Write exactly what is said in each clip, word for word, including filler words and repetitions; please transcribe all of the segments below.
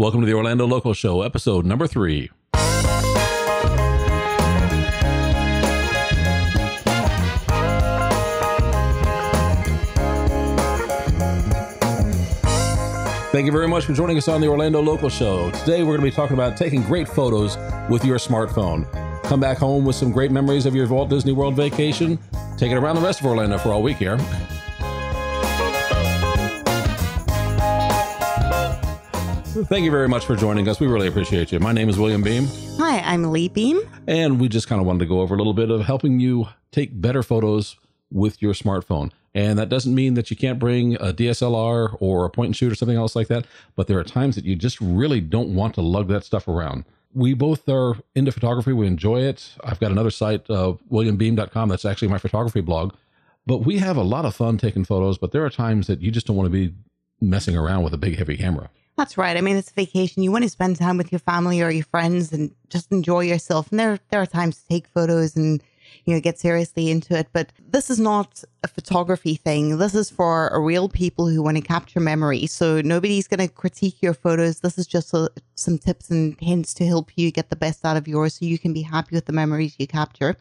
Welcome to the Orlando Local Show, episode number three. Thank you very much for joining us on the Orlando Local Show. Today, we're going to be talking about taking great photos with your smartphone. Come back home with some great memories of your Walt Disney World vacation. Take it around the rest of Orlando for all week here. Thank you very much for joining us. We really appreciate you. My name is William Beem. Hi, I'm Lee Beem. And we just kind of wanted to go over a little bit of helping you take better photos with your smartphone. And that doesn't mean that you can't bring a D S L R or a point and shoot or something else like that. But there are times that you just really don't want to lug that stuff around. We both are into photography. We enjoy it. I've got another site, uh, william beem dot com. That's actually my photography blog. But we have a lot of fun taking photos. But there are times that you just don't want to be messing around with a big, heavy camera. That's right. I mean, it's a vacation. You want to spend time with your family or your friends and just enjoy yourself. And there, there are times to take photos and, you know, get seriously into it. But this is not a photography thing. This is for real people who want to capture memory. So nobody's going to critique your photos. This is just a, some tips and hints to help you get the best out of yours so you can be happy with the memories you capture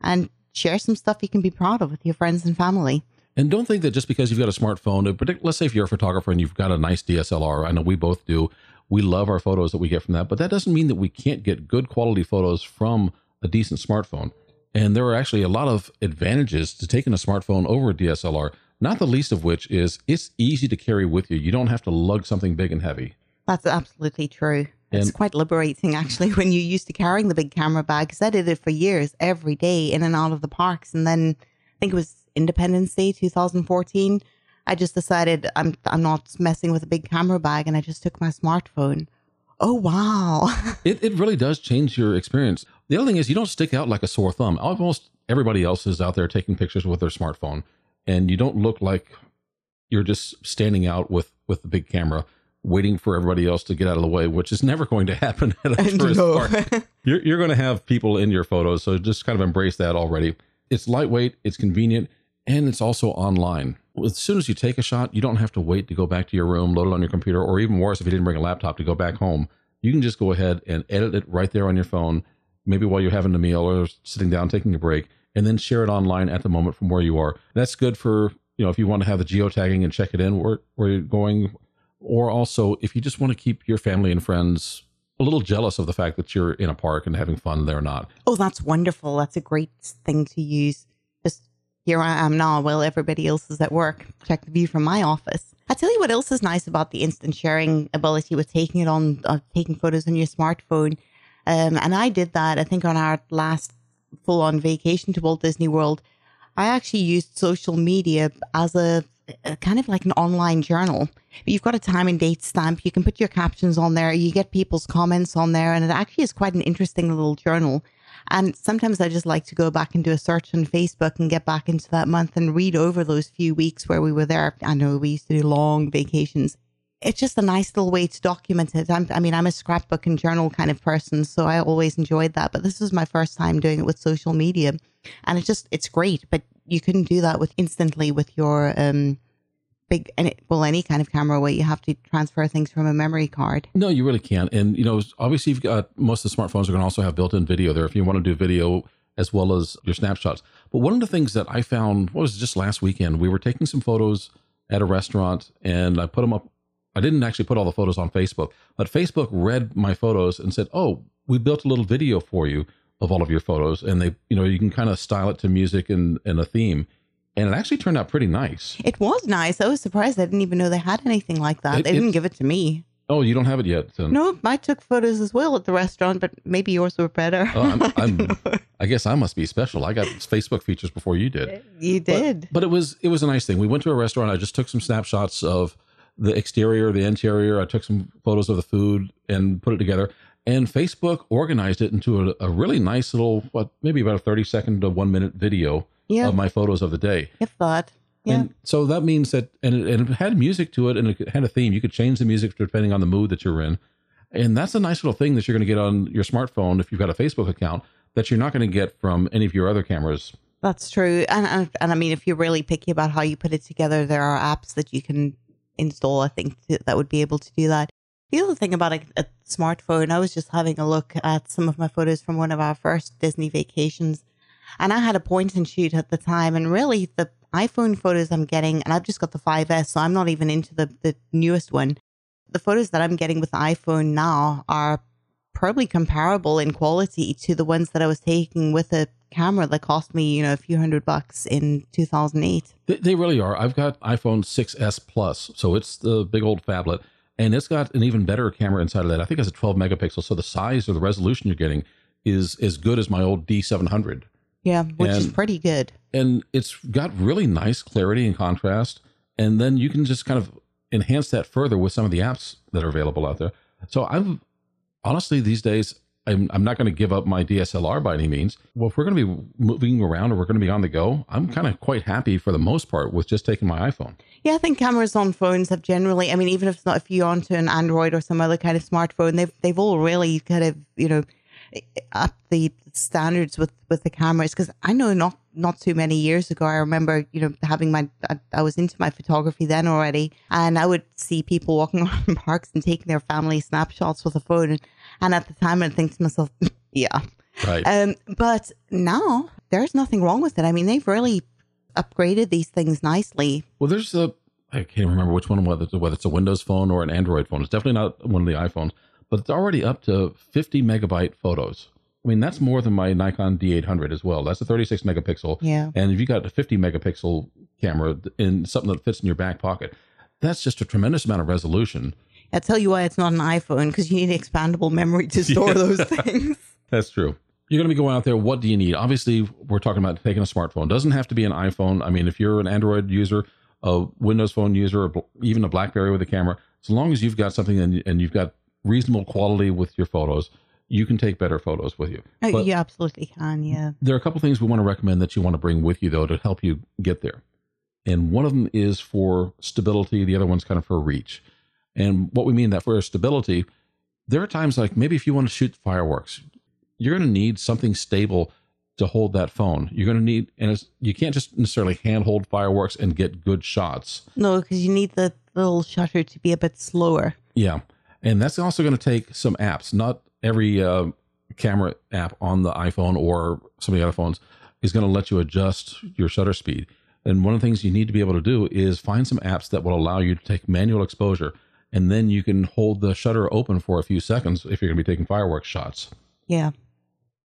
and share some stuff you can be proud of with your friends and family. And don't think that just because you've got a smartphone, let's say if you're a photographer and you've got a nice D S L R, I know we both do, we love our photos that we get from that, but that doesn't mean that we can't get good quality photos from a decent smartphone. And there are actually a lot of advantages to taking a smartphone over a D S L R, not the least of which is it's easy to carry with you. You don't have to lug something big and heavy. That's absolutely true. And it's quite liberating, actually, when you're used to carrying the big camera bag. Because I did it for years, every day, in and out of the parks. And then I think it was Independence Day two thousand fourteen. I just decided I'm I'm not messing with a big camera bag, and I just took my smartphone. Oh, wow. it, it really does change your experience. The other thing is you don't stick out like a sore thumb. Almost everybody else is out there taking pictures with their smartphone, and you don't look like you're just standing out with, with the big camera waiting for everybody else to get out of the way, which is never going to happen at a tourist park. You're, you're going to have people in your photos, so just kind of embrace that already. It's lightweight, it's convenient, and it's also online. As soon as you take a shot, you don't have to wait to go back to your room, load it on your computer, or even worse, if you didn't bring a laptop, to go back home. You can just go ahead and edit it right there on your phone, maybe while you're having a meal or sitting down, taking a break, and then share it online at the moment from where you are. That's good for, you know, if you want to have the geotagging and check it in where, where you're going, or also if you just want to keep your family and friends a little jealous of the fact that you're in a park and having fun, they're not. Oh, that's wonderful. That's a great thing to use. Just here I am now while everybody else is at work. Check the view from my office. I tell you what else is nice about the instant sharing ability with taking it on, uh, taking photos on your smartphone. Um, and I did that, I think, on our last full-on vacation to Walt Disney World. I actually used social media as a, a kind of like an online journal. But you've got a time and date stamp. You can put your captions on there. You get people's comments on there. And it actually is quite an interesting little journal. And sometimes I just like to go back and do a search on Facebook and get back into that month and read over those few weeks where we were there. I know we used to do long vacations. It's just a nice little way to document it. I'm, I mean, I'm a scrapbook and journal kind of person, so I always enjoyed that. But this was my first time doing it with social media. And it's just, it's great. But you couldn't do that with instantly with your um, big, and it, well, any kind of camera where you have to transfer things from a memory card. No, you really can't. And, you know, obviously you've got, most of the smartphones are going to also have built-in video there if you want to do video as well as your snapshots. But one of the things that I found, what was it, just last weekend, we were taking some photos at a restaurant and I put them up. I didn't actually put all the photos on Facebook, but Facebook read my photos and said, oh, we built a little video for you of all of your photos. And they, you know, you can kind of style it to music and, and a theme. And it actually turned out pretty nice. It was nice. I was surprised. I didn't even know they had anything like that. It, they didn't give it to me. Oh, you don't have it yet? So. No, I took photos as well at the restaurant, but maybe yours were better. Oh, I'm, I'm, I, I guess I must be special. I got Facebook features before you did. You did. But, but it was it was a nice thing. We went to a restaurant. I just took some snapshots of the exterior, the interior. I took some photos of the food and put it together. And Facebook organized it into a, a really nice little, what, maybe about a thirty second to one minute video yeah. of my photos of the day. If that. Yeah. And so that means that, and it, and it had music to it and it had a theme. You could change the music depending on the mood that you're in. And that's a nice little thing that you're going to get on your smartphone if you've got a Facebook account that you're not going to get from any of your other cameras. That's true. And, and, and I mean, if you're really picky about how you put it together, there are apps that you can install, I think, that would be able to do that. The other thing about a, a smartphone, I was just having a look at some of my photos from one of our first Disney vacations, and I had a point and shoot at the time, and really the iPhone photos I'm getting, and I've just got the five S, so I'm not even into the, the newest one. The photos that I'm getting with the iPhone now are probably comparable in quality to the ones that I was taking with a camera that cost me, you know, a few hundred bucks in two thousand eight. They, they really are. I've got iPhone six S Plus, so it's the big old phablet, and it's got an even better camera inside of that. I think it's a twelve megapixel, so the size or the resolution you're getting is as good as my old D seven hundred. Yeah, which and, is pretty good. And it's got really nice clarity and contrast, and then you can just kind of enhance that further with some of the apps that are available out there. So I'm honestly these days, I'm, I'm not going to give up my D S L R by any means. Well, if we're going to be moving around or we're going to be on the go, I'm kind of quite happy for the most part with just taking my iPhone. Yeah, I think cameras on phones have generally, I mean, even if it's not, if you're onto an Android or some other kind of smartphone, they've they've all really kind of, you know, up the standards with with the cameras, because I know not not too many years ago, I remember, you know, having my I, I was into my photography then already, and I would see people walking around in parks and taking their family snapshots with a phone, and, and at the time I'd think to myself, yeah, right. Um, but now there's nothing wrong with it. I mean, they've really upgraded these things nicely. Well, there's a I can't remember which one, whether whether it's a Windows phone or an Android phone. It's definitely not one of the iPhones. But it's already up to fifty megabyte photos. I mean, that's more than my Nikon D eight hundred as well. That's a thirty-six megapixel. Yeah. And if you got a fifty megapixel camera in something that fits in your back pocket, that's just a tremendous amount of resolution. I'll tell you why it's not an iPhone, because you need expandable memory to store yeah. those things. That's true. You're going to be going out there. What do you need? Obviously, we're talking about taking a smartphone. It doesn't have to be an iPhone. I mean, if you're an Android user, a Windows phone user, or even a BlackBerry with a camera, as long as you've got something and you've got reasonable quality with your photos, you can take better photos with you. Oh, but you absolutely can, yeah. There are a couple things we want to recommend that you want to bring with you, though, to help you get there. And one of them is for stability. The other one's kind of for reach. And what we mean that for stability, there are times like maybe if you want to shoot fireworks, you're going to need something stable to hold that phone. You're going to need, and it's, you can't just necessarily handhold fireworks and get good shots. No, because you need the little shutter to be a bit slower. Yeah. And that's also going to take some apps. Not every uh, camera app on the iPhone or some of the other phones is going to let you adjust your shutter speed. And one of the things you need to be able to do is find some apps that will allow you to take manual exposure. And then you can hold the shutter open for a few seconds if you're going to be taking fireworks shots. Yeah.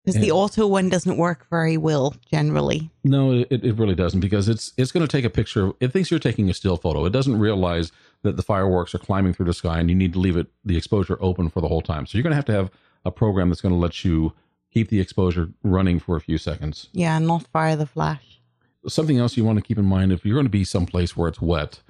Because the auto one doesn't work very well generally. No, it, it really doesn't, because it's it's going to take a picture. It thinks you're taking a still photo. It doesn't realize that the fireworks are climbing through the sky and you need to leave it the exposure open for the whole time. So you're going to have to have a program that's going to let you keep the exposure running for a few seconds. Yeah, and not fire the flash. Something else you want to keep in mind, if you're going to be someplace where it's wet,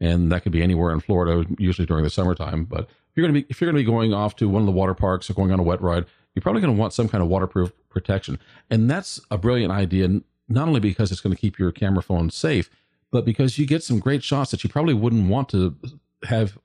and that could be anywhere in Florida, usually during the summertime. But if you're going to be if you're going to be going off to one of the water parks or going on a wet ride, you're probably going to want some kind of waterproof protection. And that's a brilliant idea, not only because it's going to keep your camera phone safe, but because you get some great shots that you probably wouldn't want to have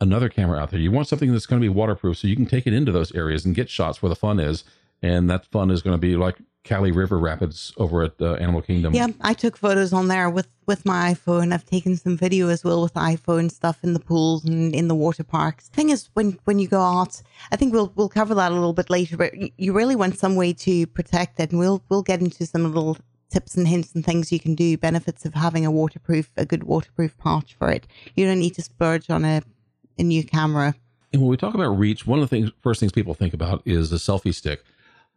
another camera out there. You want something that's going to be waterproof so you can take it into those areas and get shots where the fun is. And that fun is going to be like Cali River Rapids over at uh, Animal Kingdom. Yeah, I took photos on there with, with my iPhone. I've taken some video as well with the iPhone stuff in the pools and in the water parks. Thing is, when, when you go out, I think we'll we'll cover that a little bit later, but you really want some way to protect it. And we'll we'll get into some little tips and hints and things you can do, benefits of having a waterproof, a good waterproof pouch for it. You don't need to splurge on a, a new camera. And when we talk about reach, one of the things, first things people think about is the selfie stick.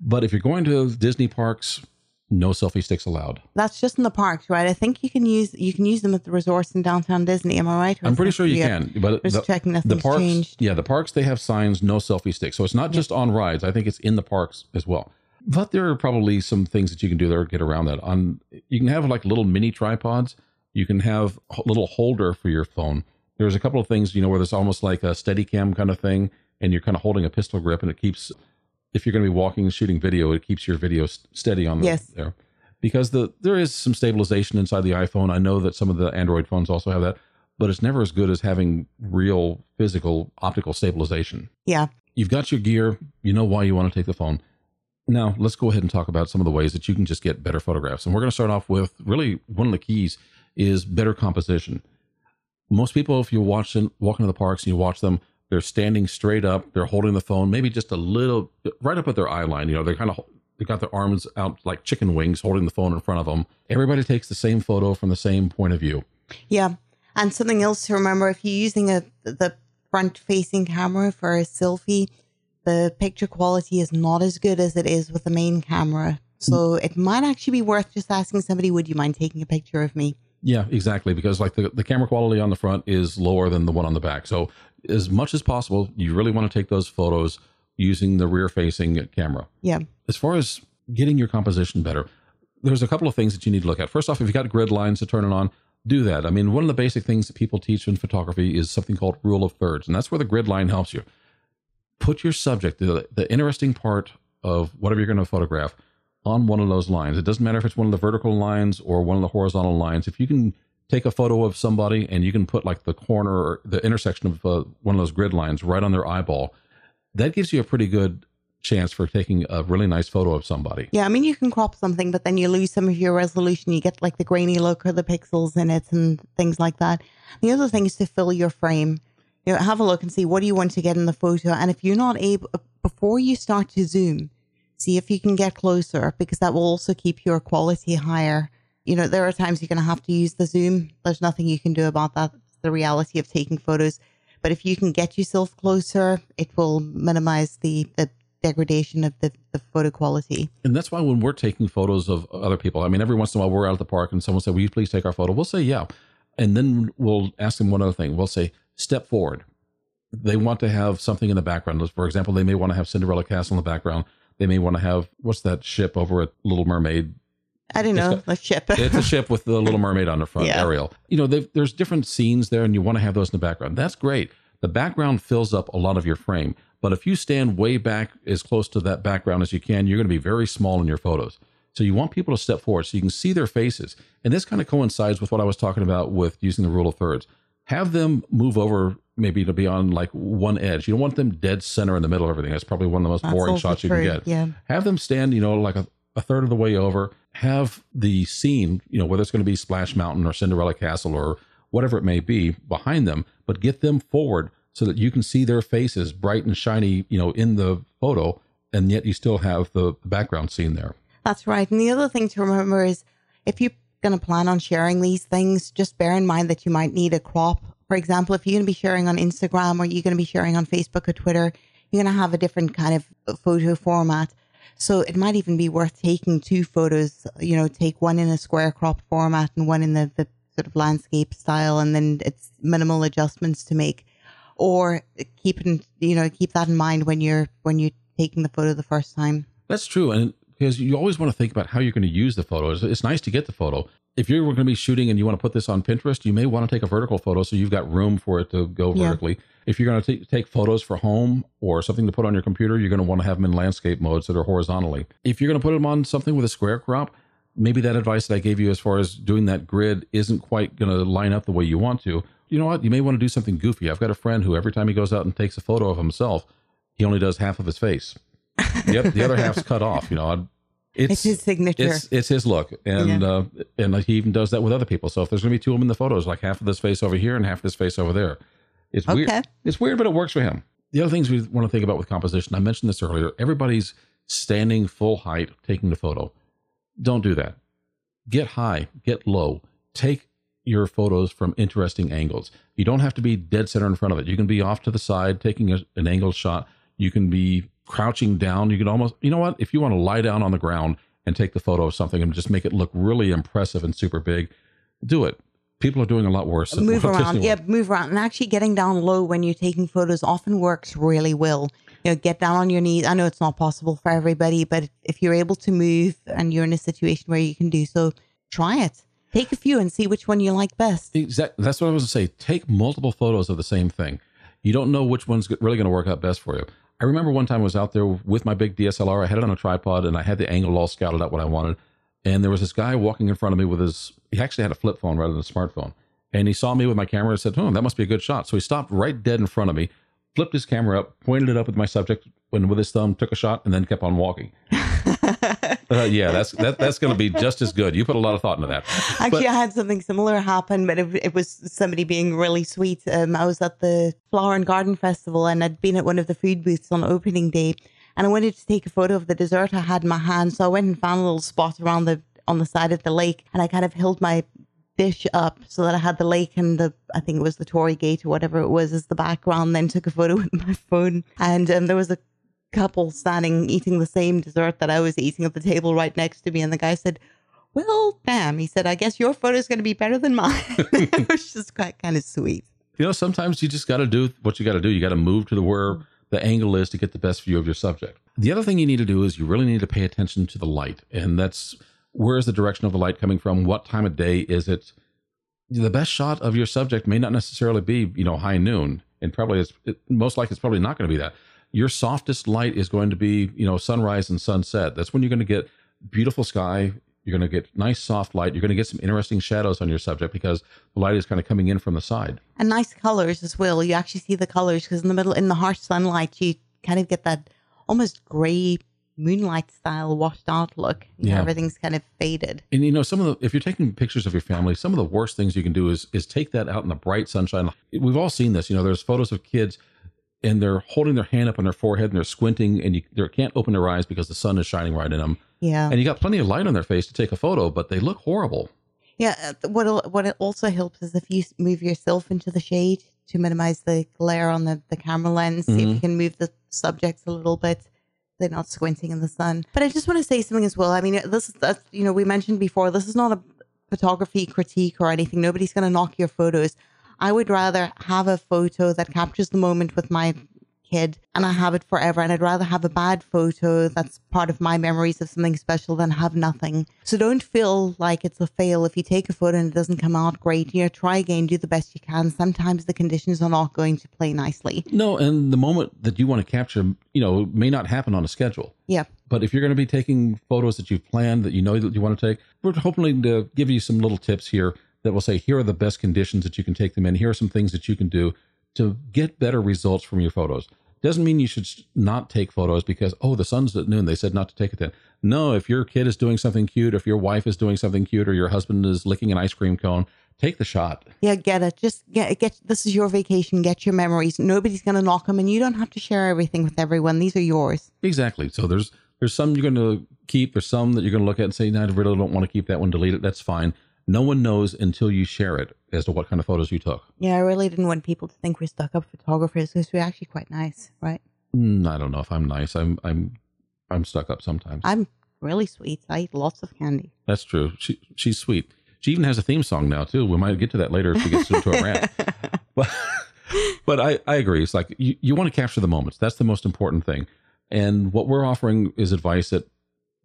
But if you're going to Disney parks, no selfie sticks allowed. That's just in the parks, right? I think you can use you can use them at the resorts in downtown Disney. Am I right? Or I'm pretty sure you can. But just the, checking nothing's the parks, changed. Yeah, the parks, they have signs, no selfie sticks. So it's not yeah. just on rides. I think it's in the parks as well. But there are probably some things that you can do there to get around that. On you can have like little mini tripods. You can have a little holder for your phone. There's a couple of things, you know, where there's almost like a Steadicam kind of thing, and you're kind of holding a pistol grip, and it keeps. If you're going to be walking and shooting video, it keeps your video st- steady on the, yes. there. Because the there is some stabilization inside the iPhone. I know that some of the Android phones also have that, but it's never as good as having real physical optical stabilization. Yeah. You've got your gear. You know why you want to take the phone. Now, let's go ahead and talk about some of the ways that you can just get better photographs. And we're going to start off with really one of the keys is better composition. Most people, if you watch and walk into the parks and you watch them, They're standing straight up. They're holding the phone, maybe just a little right up at their eye line. You know, they're kind of, they got their arms out like chicken wings, holding the phone in front of them. Everybody takes the same photo from the same point of view. Yeah. And something else to remember, if you're using a the front-facing camera for a selfie, the picture quality is not as good as it is with the main camera. So it might actually be worth just asking somebody, would you mind taking a picture of me? Yeah, exactly. Because like the, the camera quality on the front is lower than the one on the back. So as much as possible, you really want to take those photos using the rear-facing camera. Yeah. As far as getting your composition better, there's a couple of things that you need to look at. First off, if you've got grid lines to turn it on, do that. I mean, one of the basic things that people teach in photography is something called rule of thirds. And that's where the grid line helps you. Put your subject, the, the interesting part of whatever you're going to photograph, on one of those lines. It doesn't matter if it's one of the vertical lines or one of the horizontal lines. If you can take a photo of somebody and you can put like the corner or the intersection of uh, one of those grid lines right on their eyeball, that gives you a pretty good chance for taking a really nice photo of somebody. Yeah, I mean, you can crop something, but then you lose some of your resolution. You get like the grainy look or the pixels in it and things like that. The other thing is to fill your frame. You know, have a look and see what do you want to get in the photo. And if you're not able, before you start to zoom, see if you can get closer, because that will also keep your quality higher. You know, there are times you're going to have to use the zoom. There's nothing you can do about that. It's the reality of taking photos. But if you can get yourself closer, it will minimize the, the degradation of the, the photo quality. And that's why when we're taking photos of other people, I mean, every once in a while we're out at the park and someone says, will you please take our photo? We'll say, yeah. And then we'll ask them one other thing. We'll say, step forward. They want to have something in the background. For example, they may want to have Cinderella Castle in the background. They may want to have, what's that ship over at Little Mermaid? I don't know, a ship. It's a ship with the Little Mermaid on the front, yeah. Ariel. You know, there's different scenes there, and you want to have those in the background. That's great. The background fills up a lot of your frame. But if you stand way back as close to that background as you can, you're going to be very small in your photos. So you want people to step forward so you can see their faces. And this kind of coincides with what I was talking about with using the rule of thirds. Have them move over, maybe to be on like one edge. You don't want them dead center in the middle of everything. That's probably one of the most That's boring shots you true. can get. Yeah. Have them stand, you know, like a, a third of the way over. Have the scene, you know, whether it's going to be Splash Mountain or Cinderella Castle or whatever it may be, behind them, but get them forward so that you can see their faces bright and shiny, you know, in the photo, and yet you still have the background scene there. That's right. And the other thing to remember is if you're going to plan on sharing these things, just bear in mind that you might need a crop. For example, if you're going to be sharing on Instagram or you're going to be sharing on Facebook or Twitter, you're going to have a different kind of photo format. So it might even be worth taking two photos, you know, take one in a square crop format and one in the, the sort of landscape style, and then it's minimal adjustments to make. Or keep, in, you know, keep that in mind when you're when you're taking the photo the first time. That's true. And because you always want to think about how you're going to use the photo. It's nice to get the photo. If you're going to be shooting and you want to put this on Pinterest, you may want to take a vertical photo so you've got room for it to go vertically. Yeah. If you're going to t- take photos for home or something to put on your computer, you're going to want to have them in landscape modes that are horizontally. If you're going to put them on something with a square crop, maybe that advice that I gave you as far as doing that grid isn't quite going to line up the way you want to. You know what? You may want to do something goofy. I've got a friend who every time he goes out and takes a photo of himself, he only does half of his face. Yep, the other half's cut off. You know, I'd, It's, it's his signature. It's, it's his look. And yeah. uh, and he even does that with other people. So if there's going to be two of them in the photos, like half of this face over here and half of this face over there. It's okay. weird. It's weird, but it works for him. The other things we want to think about with composition, I mentioned this earlier, everybody's standing full height taking the photo. Don't do that. Get high, get low. Take your photos from interesting angles. You don't have to be dead center in front of it. You can be off to the side taking a, an angled shot. You can be crouching down. You can almost, you know what, if you want to lie down on the ground and take the photo of something and just make it look really impressive and super big, do it. People are doing a lot worse. Move around. Yeah, move around. And actually getting down low when you're taking photos often works really well. You know, get down on your knees. I know it's not possible for everybody, but if you're able to move and you're in a situation where you can do so, try it. Take a few and see which one you like best. Exactly. That's what I was going to say. Take multiple photos of the same thing. You don't know which one's really going to work out best for you. I remember one time I was out there with my big D S L R. I had it on a tripod and I had the angle all scouted out what I wanted. And there was this guy walking in front of me with his, he actually had a flip phone rather than a smartphone. And he saw me with my camera and said, oh, that must be a good shot. So he stopped right dead in front of me, flipped his camera up, pointed it up at my subject, and with his thumb took a shot and then kept on walking. uh, yeah, that's that, that's going to be just as good. You put a lot of thought into that. Actually, but, I had something similar happen, but it, it was somebody being really sweet. Um, I was at the Flower and Garden Festival, and I'd been at one of the food booths on opening day, and I wanted to take a photo of the dessert I had in my hand. So I went and found a little spot around the on the side of the lake, and I kind of held my dish up so that I had the lake and the, I think it was the Torii Gate or whatever it was, as the background, then took a photo with my phone. And um, there was a couple standing eating the same dessert that I was eating at the table right next to me. And the guy said, well, damn, he said, I guess your photo is going to be better than mine. It was just quite kind of sweet. You know, sometimes you just got to do what you got to do. You got to move to the where the angle is to get the best view of your subject. The other thing you need to do is you really need to pay attention to the light. And that's, where is the direction of the light coming from? What time of day is it? The best shot of your subject may not necessarily be, you know, high noon. And probably it's it, most likely it's probably not going to be that. Your softest light is going to be, you know, sunrise and sunset. That's when you're going to get beautiful sky. You're going to get nice soft light. You're going to get some interesting shadows on your subject because the light is kind of coming in from the side. And nice colors as well. You actually see the colors because in the middle, in the harsh sunlight, you kind of get that almost gray moonlight style washed out look. You yeah. know, everything's kind of faded. And you know, some of the, if you're taking pictures of your family, some of the worst things you can do is, is take that out in the bright sunshine. We've all seen this, you know, there's photos of kids and they're holding their hand up on their forehead and they're squinting and you, they can't open their eyes because the sun is shining right in them. Yeah. And you got plenty of light on their face to take a photo, but they look horrible. Yeah. What, what it also helps is if you move yourself into the shade to minimize the glare on the, the camera lens, mm-hmm. see if you can move the subjects a little bit. They're not squinting in the sun. But I just want to say something as well. I mean, this is, that's, you know, we mentioned before, this is not a photography critique or anything. Nobody's going to knock your photos. I would rather have a photo that captures the moment with my kid and I have it forever. And I'd rather have a bad photo that's part of my memories of something special than have nothing. So don't feel like it's a fail if you take a photo and it doesn't come out great. You know, try again, do the best you can. Sometimes the conditions are not going to play nicely. No, and the moment that you want to capture, you know, may not happen on a schedule. Yeah. But if you're going to be taking photos that you've planned, that you know that you want to take, we're hoping to give you some little tips here that will say, here are the best conditions that you can take them in. Here are some things that you can do to get better results from your photos. Doesn't mean you should not take photos because, oh, the sun's at noon. They said not to take it then. No, if your kid is doing something cute, if your wife is doing something cute, or your husband is licking an ice cream cone, take the shot. Yeah, get it. Just get it. Get, this is your vacation. Get your memories. Nobody's going to knock them, and you don't have to share everything with everyone. These are yours. Exactly. So there's there's some you're going to keep. There's some that you're going to look at and say, no, I really don't want to keep that one. Delete it. That's fine. No one knows until you share it as to what kind of photos you took. Yeah, I really didn't want people to think we're stuck-up photographers because we're actually quite nice, right? Mm, I don't know if I'm nice. I'm I'm I'm stuck-up sometimes. I'm really sweet. I eat lots of candy. That's true. She She's sweet. She even has a theme song now, too. We might get to that later if she gets to a rant. But, but I, I agree. It's like you, you want to capture the moments. That's the most important thing. And what we're offering is advice that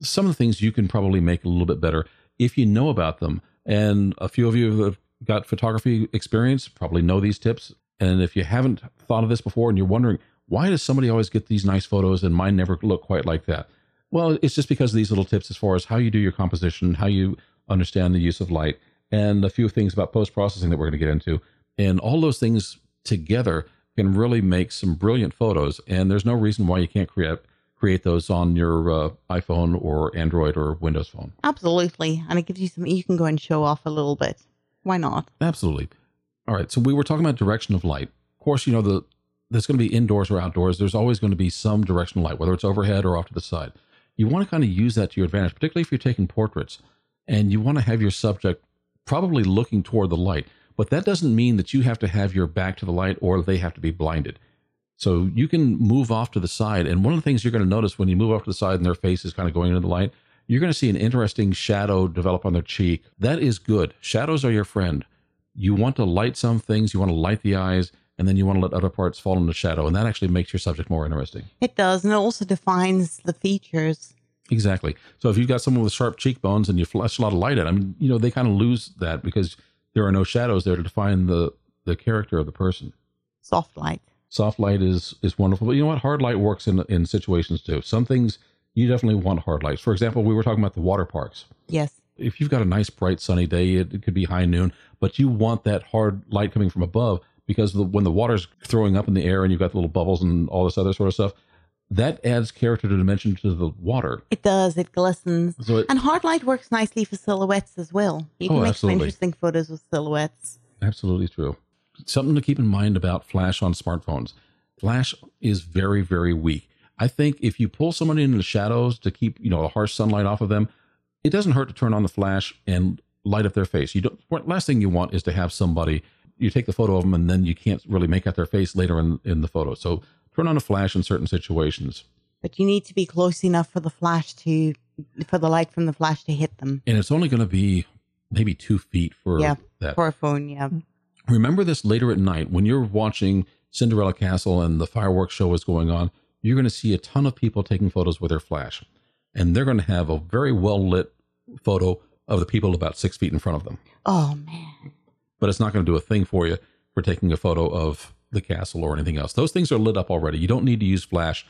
some of the things you can probably make a little bit better if you know about them. And a few of you who have got photography experience probably know these tips. And if you haven't thought of this before and you're wondering, why does somebody always get these nice photos and mine never look quite like that? Well, it's just because of these little tips as far as how you do your composition, how you understand the use of light, and a few things about post-processing that we're going to get into. And all those things together can really make some brilliant photos. And there's no reason why you can't create create those on your uh, iPhone or Android or Windows phone. Absolutely. And it gives you something you can go and show off a little bit. Why not? Absolutely. All right. So we were talking about direction of light. Of course, you know, the there's going to be indoors or outdoors. There's always going to be some directional light, whether it's overhead or off to the side. You want to kind of use that to your advantage, particularly if you're taking portraits and you want to have your subject probably looking toward the light. But that doesn't mean that you have to have your back to the light or they have to be blinded. So you can move off to the side. And one of the things you're going to notice when you move off to the side and their face is kind of going into the light, you're going to see an interesting shadow develop on their cheek. That is good. Shadows are your friend. You want to light some things. You want to light the eyes, and then you want to let other parts fall into shadow. And that actually makes your subject more interesting. It does. And it also defines the features. Exactly. So if you've got someone with sharp cheekbones and you flash a lot of light at them, you know, they kind of lose that because there are no shadows there to define the, the character of the person. Soft light. Soft light is is wonderful, but you know what? Hard light works in in situations too. Some things you definitely want hard lights. For example, we were talking about the water parks. Yes. If you've got a nice bright sunny day, it, it could be high noon, but you want that hard light coming from above because the, when the water's throwing up in the air and you've got the little bubbles and all this other sort of stuff, that adds character to dimension to the water. It does. It glistens. So it, and hard light works nicely for silhouettes as well. You can oh, make absolutely. some interesting photos with silhouettes. Absolutely true. Something to keep in mind about flash on smartphones. Flash is very, very weak. I think if you pull someone into the shadows to keep, you know, the harsh sunlight off of them, it doesn't hurt to turn on the flash and light up their face. You don't. Last thing you want is to have somebody, you take the photo of them and then you can't really make out their face later in, in the photo. So turn on a flash in certain situations. But you need to be close enough for the flash to, for the light from the flash to hit them. And it's only going to be maybe two feet for yeah, that. For a phone, yeah. Remember this later at night when you're watching Cinderella Castle and the fireworks show is going on, you're going to see a ton of people taking photos with their flash. And they're going to have a very well-lit photo of the people about six feet in front of them. Oh, man. But it's not going to do a thing for you for taking a photo of the castle or anything else. Those things are lit up already. You don't need to use flash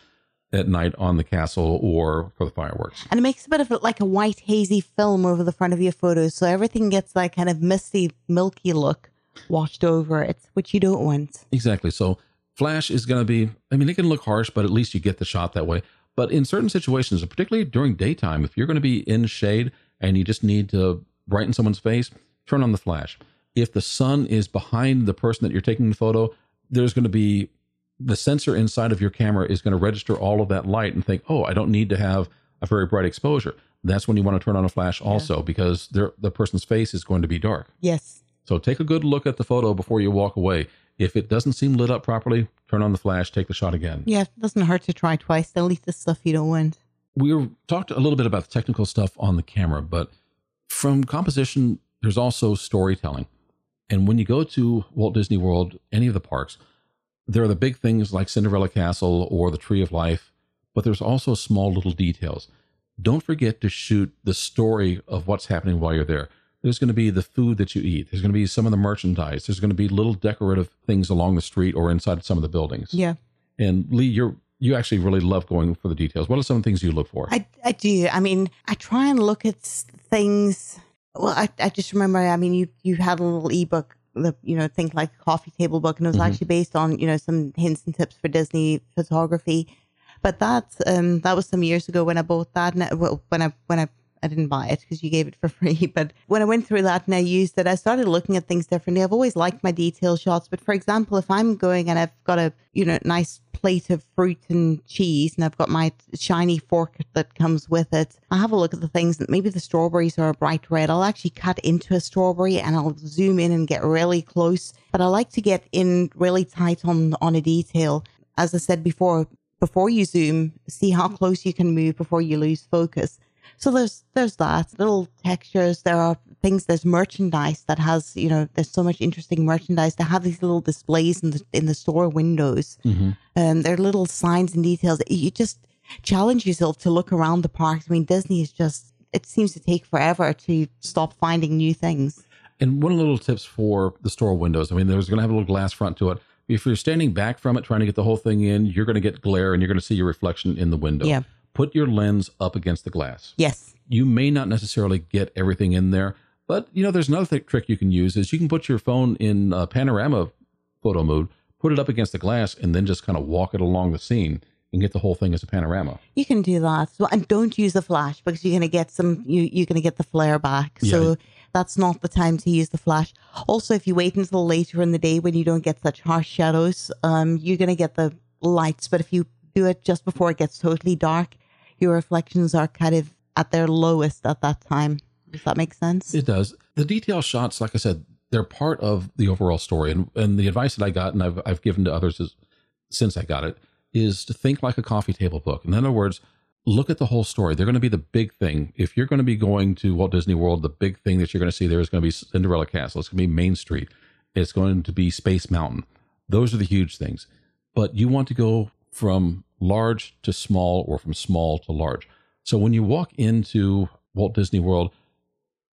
at night on the castle or for the fireworks. And it makes a bit of like a white hazy film over the front of your photos. So everything gets that kind of misty, milky look washed over it, which you don't want. Exactly. So flash is going to be, I mean, it can look harsh, but at least you get the shot that way. But in certain situations, particularly during daytime, if you're going to be in shade and you just need to brighten someone's face, turn on the flash. If the sun is behind the person that you're taking the photo, there's going to be, the sensor inside of your camera is going to register all of that light and think, oh, I don't need to have a very bright exposure. That's when you want to turn on a flash yeah. also, because the person's face is going to be dark. Yes. So take a good look at the photo before you walk away. If it doesn't seem lit up properly, turn on the flash, take the shot again. Yeah, it doesn't hurt to try twice. At least the stuff you don't want. We talked a little bit about the technical stuff on the camera, but from composition, there's also storytelling. And when you go to Walt Disney World, any of the parks, there are the big things like Cinderella Castle or the Tree of Life, but there's also small little details. Don't forget to shoot the story of what's happening while you're there. There's going to be the food that you eat. There's going to be some of the merchandise. There's going to be little decorative things along the street or inside some of the buildings. Yeah. And Lee, you're, you actually really love going for the details. What are some things you look for? I, I do. I mean, I try and look at things. Well, I, I just remember, I mean, you, you had a little ebook, the, you know, think like a coffee table book, and it was mm-hmm. actually based on, you know, some hints and tips for Disney photography. But that's, um, that was some years ago when I bought that. And I, well, when I, when I, I didn't buy it because you gave it for free. But when I went through that and I used it, I started looking at things differently. I've always liked my detail shots. But for example, if I'm going and I've got a, you know, nice plate of fruit and cheese and I've got my shiny fork that comes with it, I have a look at the things that maybe the strawberries are a bright red. I'll actually cut into a strawberry and I'll zoom in and get really close. But I like to get in really tight on, on a detail. As I said before, before you zoom, see how close you can move before you lose focus. So there's there's that, little textures, there are things, there's merchandise that has, you know, there's so much interesting merchandise. They have these little displays in the, in the store windows. Mm-hmm. Um, there are little signs and details. You just challenge yourself to look around the parks. I mean, Disney is just, it seems to take forever to stop finding new things. And one little tips for the store windows. I mean, there's going to have a little glass front to it. If you're standing back from it, trying to get the whole thing in, you're going to get glare and you're going to see your reflection in the window. Yeah. Put your lens up against the glass. Yes. You may not necessarily get everything in there, but you know, there's another th- trick you can use is you can put your phone in uh, panorama photo mode, put it up against the glass, and then just kind of walk it along the scene and get the whole thing as a panorama. You can do that. So, and don't use the flash because you're going to get some, you, you're going to get the flare back. Yeah. So that's not the time to use the flash. Also, if you wait until later in the day when you don't get such harsh shadows, um, you're going to get the lights. But if you do it just before it gets totally dark, your reflections are kind of at their lowest at that time. Does that make sense? It does. The detail shots, like I said, they're part of the overall story. And and the advice that I got and I've, I've given to others is, since I got it, is to think like a coffee table book. In other words, look at the whole story. They're going to be the big thing. If you're going to be going to Walt Disney World, the big thing that you're going to see there is going to be Cinderella Castle. It's going to be Main Street. It's going to be Space Mountain. Those are the huge things. But you want to go from large to small or from small to large. So when you walk into Walt Disney World,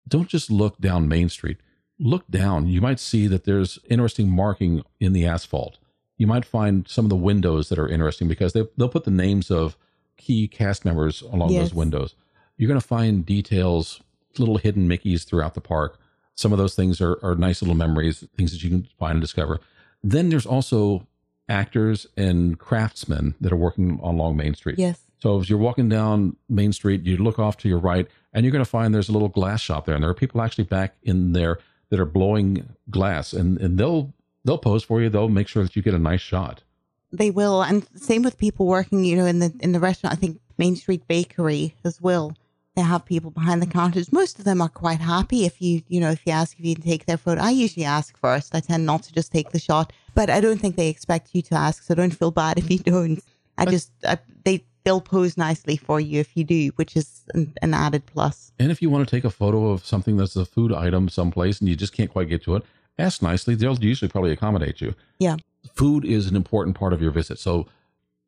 don't just look down Main Street. Look down. You might see that there's interesting marking in the asphalt. You might find some of the windows that are interesting because they, they'll put the names of key cast members along yes. those windows. You're going to find details, little hidden Mickeys throughout the park. Some of those things are, are nice little memories, things that you can find and discover. Then there's also actors and craftsmen that are working on along Main Street. Yes. So as you're walking down Main Street, you look off to your right and you're going to find there's a little glass shop there. And there are people actually back in there that are blowing glass, and, and they'll, they'll pose for you. They'll make sure that you get a nice shot. They will. And same with people working, you know, in the, in the restaurant, I think Main Street Bakery as well. They have people behind the counters. Most of them are quite happy if you, you know, if you ask if you can take their photo. I usually ask first. I tend not to just take the shot, but I don't think they expect you to ask. So don't feel bad if you don't. I just, I, they, they'll pose nicely for you if you do, which is an, an added plus. And if you want to take a photo of something that's a food item someplace and you just can't quite get to it, ask nicely. They'll usually probably accommodate you. Yeah. Food is an important part of your visit. So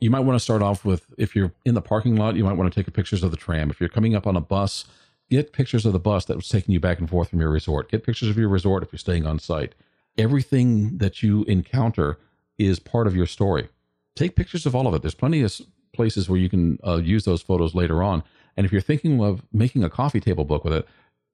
you might want to start off with, if you're in the parking lot, you might want to take pictures of the tram. If you're coming up on a bus, get pictures of the bus that was taking you back and forth from your resort. Get pictures of your resort if you're staying on site. Everything that you encounter is part of your story. Take pictures of all of it. There's plenty of places where you can uh, use those photos later on. And if you're thinking of making a coffee table book with it,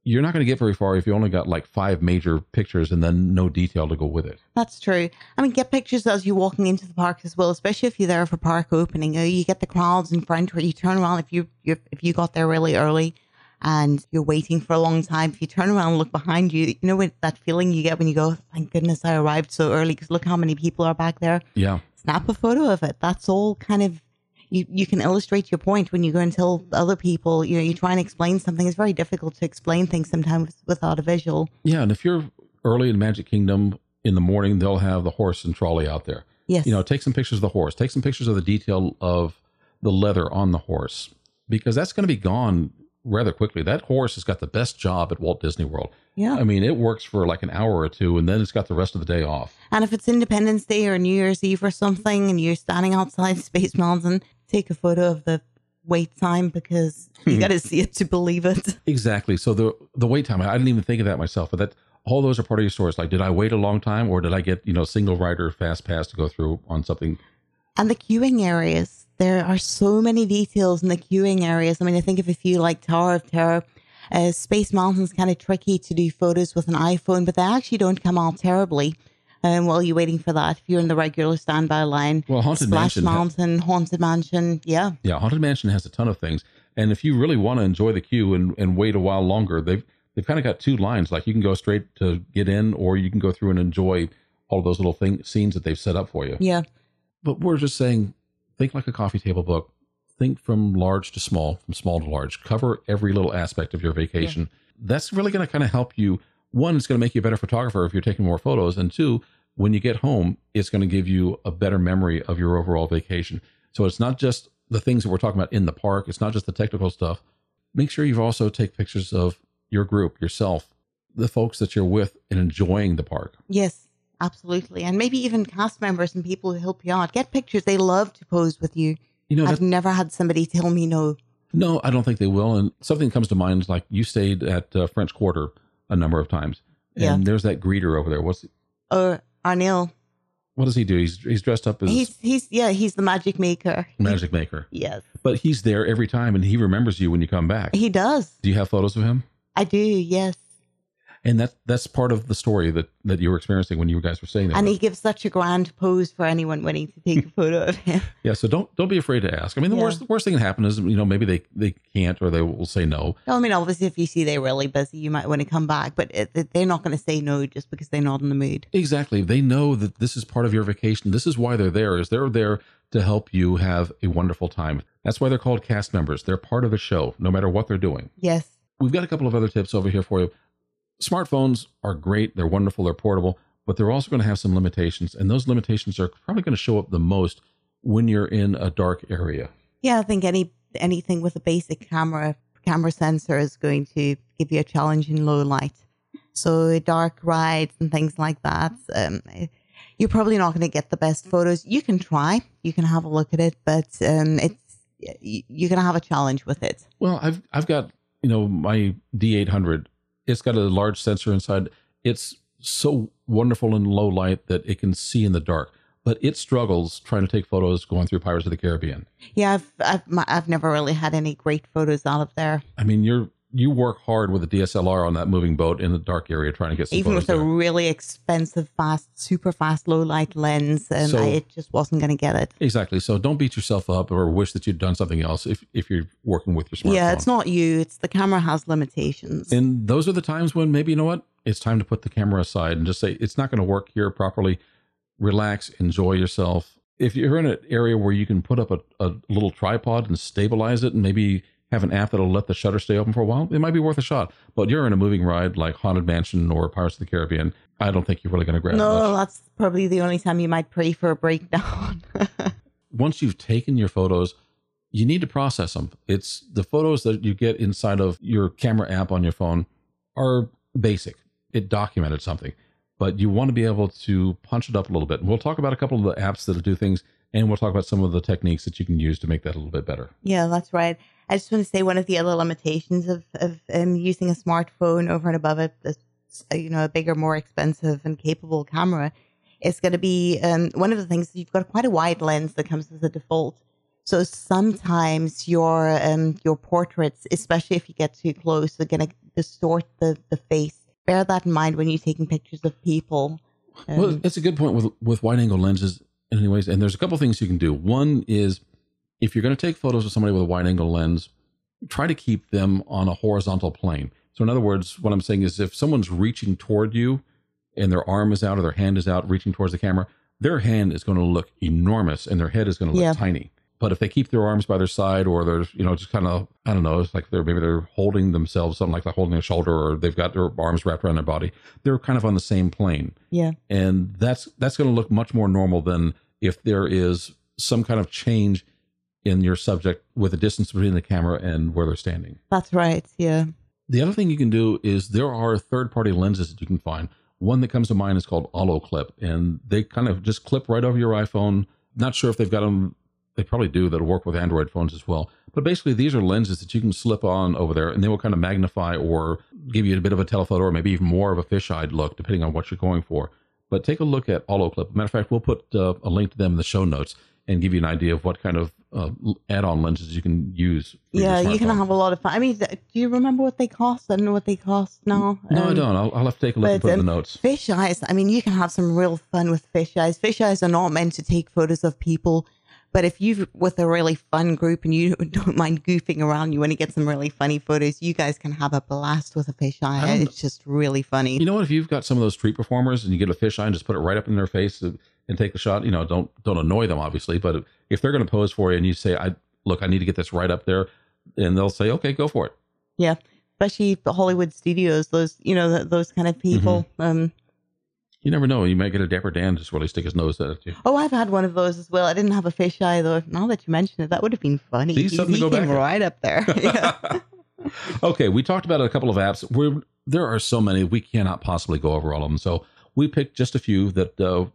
you're not going to get very far if you only got like five major pictures and then no detail to go with it. That's true. I mean, get pictures as you're walking into the park as well, especially if you're there for park opening. You know, you get the crowds in front where you turn around if you if you got there really early and you're waiting for a long time. If you turn around and look behind you, you know that feeling you get when you go, thank goodness I arrived so early because look how many people are back there. Yeah. Snap a photo of it. That's all kind of, You, you can illustrate your point when you go and tell other people, you know, you try and explain something. It's very difficult to explain things sometimes without a visual. Yeah. And if you're early in Magic Kingdom in the morning, they'll have the horse and trolley out there. Yes. You know, take some pictures of the horse, take some pictures of the detail of the leather on the horse, because that's going to be gone rather quickly. That horse has got the best job at Walt Disney World. Yeah. I mean, it works for like an hour or two and then it's got the rest of the day off. And if it's Independence Day or New Year's Eve or something and you're standing outside Space Mountain, take a photo of the wait time because you got to see it to believe it. Exactly. So the the wait time, I didn't even think of that myself, but that all those are part of your stories. Like, did I wait a long time or did I get, you know, single rider fast pass to go through on something? And the queuing areas, there are so many details in the queuing areas. I mean, I think of a few like Tower of Terror. Uh, Space Mountain's kind of tricky to do photos with an iPhone, but they actually don't come out terribly. Um, while you're waiting for that, if you're in the regular standby line, well, Haunted Splash Mansion Mountain, ha- Haunted Mansion, yeah, yeah, Haunted Mansion has a ton of things. And if you really want to enjoy the queue and, and wait a while longer, they've they've kind of got two lines. Like you can go straight to get in, or you can go through and enjoy all those little thing scenes that they've set up for you. Yeah, but we're just saying, think like a coffee table book. Think from large to small, from small to large. Cover every little aspect of your vacation. Yeah. That's really going to kind of help you. One, it's going to make you a better photographer if you're taking more photos. And two, when you get home, it's going to give you a better memory of your overall vacation. So it's not just the things that we're talking about in the park. It's not just the technical stuff. Make sure you also take pictures of your group, yourself, the folks that you're with and enjoying the park. Yes, absolutely. And maybe even cast members and people who help you out. Get pictures. They love to pose with you. You know, I've never had somebody tell me no. No, I don't think they will. And something comes to mind is like you stayed at uh, French Quarter a number of times. And yeah. There's that greeter over there. What's he? Uh, Ariel. What does he do? He's he's dressed up as... He's, he's yeah, he's the magic maker. Magic maker. Yes. But he's there every time and he remembers you when you come back. He does. Do you have photos of him? I do, yes. And that, that's part of the story that, that you were experiencing when you guys were saying that. And he gives such a grand pose for anyone wanting to take a photo of him. Yeah, so don't don't be afraid to ask. I mean, the yeah. worst the worst thing that happen is, you know, maybe they, they can't or they will say no. I mean, obviously, if you see they're really busy, you might want to come back. But it, they're not going to say no just because they're not in the mood. Exactly. They know that this is part of your vacation. This is why they're there, is they're there to help you have a wonderful time. That's why they're called cast members. They're part of a show, no matter what they're doing. Yes. We've got a couple of other tips over here for you. Smartphones are great. They're wonderful. They're portable, but they're also going to have some limitations. And those limitations are probably going to show up the most when you're in a dark area. Yeah, I think any anything with a basic camera, camera sensor is going to give you a challenge in low light. So dark rides and things like that, um, you're probably not going to get the best photos. You can try. You can have a look at it, but um, it's you're going to have a challenge with it. Well, I've I've got, you know, my D eight hundred. It's got a large sensor inside. It's so wonderful in low light that it can see in the dark, but it struggles trying to take photos going through Pirates of the Caribbean. Yeah, I've I've, I've never really had any great photos out of there. I mean, you're you work hard with a D S L R on that moving boat in the dark area trying to get some even with there. A really expensive, fast, super fast, low light lens, and so, I, it just wasn't going to get it. Exactly. So don't beat yourself up or wish that you'd done something else if, if you're working with your smartphone. Yeah, it's not you. It's the camera has limitations. And those are the times when maybe, you know what, it's time to put the camera aside and just say, it's not going to work here properly. Relax, enjoy yourself. If you're in an area where you can put up a, a little tripod and stabilize it and maybe have an app that'll let the shutter stay open for a while, it might be worth a shot. But you're in a moving ride like Haunted Mansion or Pirates of the Caribbean, I don't think you're really going to grab no, much. That's probably the only time you might pray for a breakdown. Once you've taken your photos, you need to process them. It's the photos that you get inside of your camera app on your phone are basic. It documented something, but you want to be able to punch it up a little bit. And we'll talk about a couple of the apps that do things, and we'll talk about some of the techniques that you can use to make that a little bit better. Yeah, that's right. I just want to say one of the other limitations of, of um, using a smartphone over and above it, a, you know, a bigger, more expensive and capable camera, is going to be um, one of the things, you've got quite a wide lens that comes as a default. So sometimes your um, your portraits, especially if you get too close, are going to distort the, the face. Bear that in mind when you're taking pictures of people. Um, well, that's a good point with, with wide-angle lenses anyways. And there's a couple things you can do. One is, if you're going to take photos of somebody with a wide angle lens, try to keep them on a horizontal plane. So in other words, what I'm saying is if someone's reaching toward you and their arm is out or their hand is out reaching towards the camera, their hand is going to look enormous and their head is going to look yeah. tiny. But if they keep their arms by their side, or they're, you know, just kind of, I don't know, it's like they're maybe they're holding themselves, something like they're holding their shoulder, or they've got their arms wrapped around their body, they're kind of on the same plane. Yeah. And that's, that's going to look much more normal than if there is some kind of change in your subject with the distance between the camera and where they're standing. That's right, yeah. The other thing you can do is there are third-party lenses that you can find. One that comes to mind is called Olloclip, and they kind of just clip right over your iPhone. Not sure if they've got them. They probably do. That'll work with Android phones as well. But basically, these are lenses that you can slip on over there, and they will kind of magnify or give you a bit of a telephoto or maybe even more of a fisheye look, depending on what you're going for. But take a look at Olloclip. Matter of fact, we'll put uh, a link to them in the show notes and give you an idea of what kind of uh, add-on lenses you can use. Yeah, you can have a lot of fun. I mean, do you remember what they cost? I don't know what they cost now. No, um, I don't. I'll, I'll have to take a look but, and put um, in the notes. Fish eyes, I mean, you can have some real fun with fish eyes. Fish eyes are not meant to take photos of people, but if you're with a really fun group and you don't mind goofing around, you want to get some really funny photos, you guys can have a blast with a fish eye. It's just really funny. You know what? If you've got some of those street performers and you get a fish eye and just put it right up in their face, it, and take the shot, you know, don't don't annoy them, obviously. But if they're going to pose for you and you say, "I look, I need to get this right up there," and they'll say, "Okay, go for it." Yeah, especially the Hollywood studios, those, you know, th- those kind of people. Mm-hmm. Um, you never know. You might get a Dapper Dan just really stick his nose at you. Oh, I've had one of those as well. I didn't have a fisheye, though. Now that you mention it, that would have been funny. See, something go back right up there. Yeah. Okay, we talked about a couple of apps. We're, there are so many, we cannot possibly go over all of them. So we picked just a few that... Uh,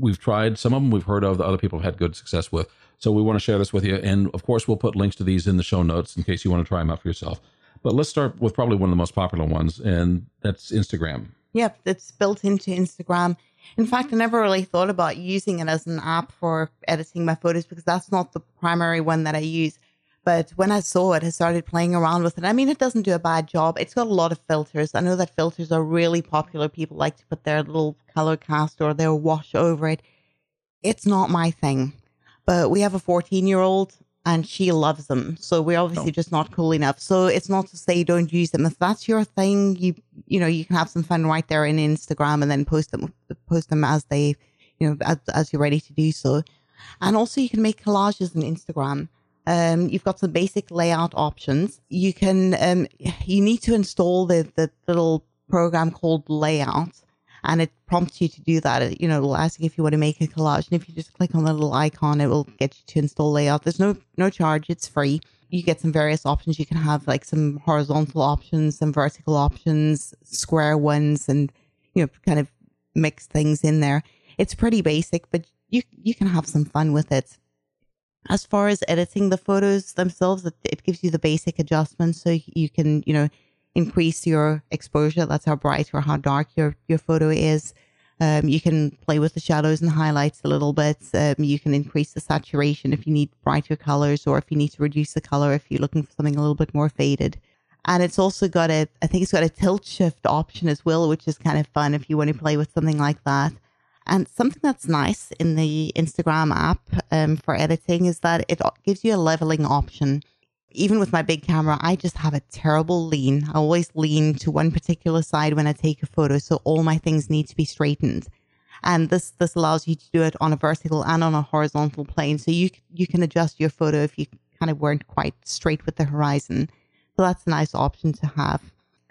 We've tried some of them, we've heard of, the other people have had good success with. So we want to share this with you. And of course, we'll put links to these in the show notes in case you want to try them out for yourself. But let's start with probably one of the most popular ones, and that's Instagram. Yep, it's built into Instagram. In fact, I never really thought about using it as an app for editing my photos because that's not the primary one that I use. But when I saw it, I started playing around with it. I mean, it doesn't do a bad job. It's got a lot of filters. I know that filters are really popular. People like to put their little color cast or their wash over it. It's not my thing. But we have a fourteen-year-old and she loves them. So we're obviously oh. just not cool enough. So it's not to say don't use them. If that's your thing, you you know, you can have some fun right there in Instagram and then post them post them as they, you know, as, as you're ready to do so. And also you can make collages on Instagram. Um, you've got some basic layout options. You can, um, you need to install the, the little program called Layout, and it prompts you to do that. It, you know, it'll ask you if you want to make a collage, and if you just click on the little icon, it will get you to install Layout. There's no no charge; it's free. You get some various options. You can have like some horizontal options, some vertical options, square ones, and you know, kind of mix things in there. It's pretty basic, but you you can have some fun with it. As far as editing the photos themselves, it, it gives you the basic adjustments so you can, you know, increase your exposure. That's how bright or how dark your, your photo is. Um, you can play with the shadows and highlights a little bit. Um, you can increase the saturation if you need brighter colors or if you need to reduce the color if you're looking for something a little bit more faded. And it's also got a, I think it's got a tilt shift option as well, which is kind of fun if you want to play with something like that. And something that's nice in the Instagram app um, for editing is that it gives you a leveling option. Even with my big camera, I just have a terrible lean. I always lean to one particular side when I take a photo, so all my things need to be straightened. And this this allows you to do it on a vertical and on a horizontal plane, so you you can adjust your photo if you kind of weren't quite straight with the horizon. So that's a nice option to have.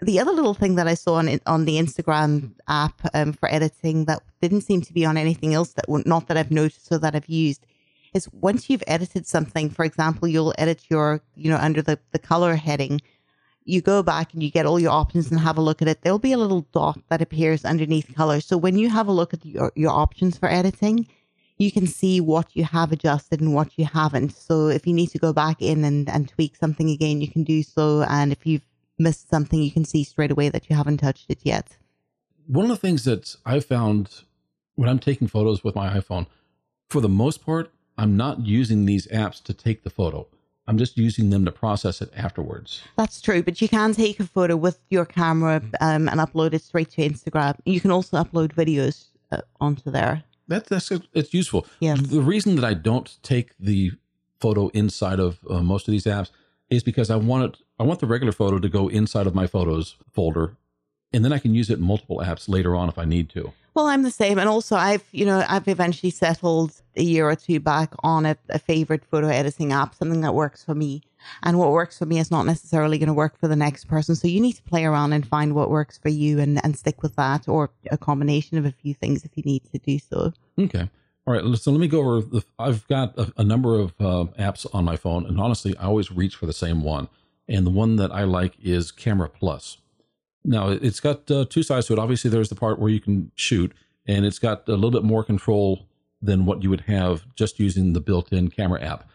The other little thing that I saw on on the Instagram app um, for editing that didn't seem to be on anything else, that not that I've noticed or that I've used, is once you've edited something, for example, you'll edit your, you know, under the, the color heading, you go back and you get all your options and have a look at it. There'll be a little dot that appears underneath color. So when you have a look at your, your options for editing, you can see what you have adjusted and what you haven't. So if you need to go back in and, and tweak something again, you can do so. And if you've missed something, you can see straight away that you haven't touched it yet. One of the things that I found when I'm taking photos with my iPhone, for the most part, I'm not using these apps to take the photo. I'm just using them to process it afterwards. That's true, but you can take a photo with your camera um, and upload it straight to Instagram. You can also upload videos uh, onto there. That, that's it's useful. Yes. The reason that I don't take the photo inside of uh, most of these apps is because I want it, I want the regular photo to go inside of my photos folder, and then I can use it in multiple apps later on if I need to. Well, I'm the same. And also I've, you know, I've eventually settled a year or two back on a, a favorite photo editing app, something that works for me. And what works for me is not necessarily going to work for the next person. So you need to play around and find what works for you and, and stick with that, or a combination of a few things if you need to do so. Okay. All right. So let me go over. The, I've got a, a number of uh, apps on my phone, and honestly, I always reach for the same one. And the one that I like is Camera Plus. Now, it's got uh, two sides to it. Obviously, there's the part where you can shoot, and it's got a little bit more control than what you would have just using the built-in camera app.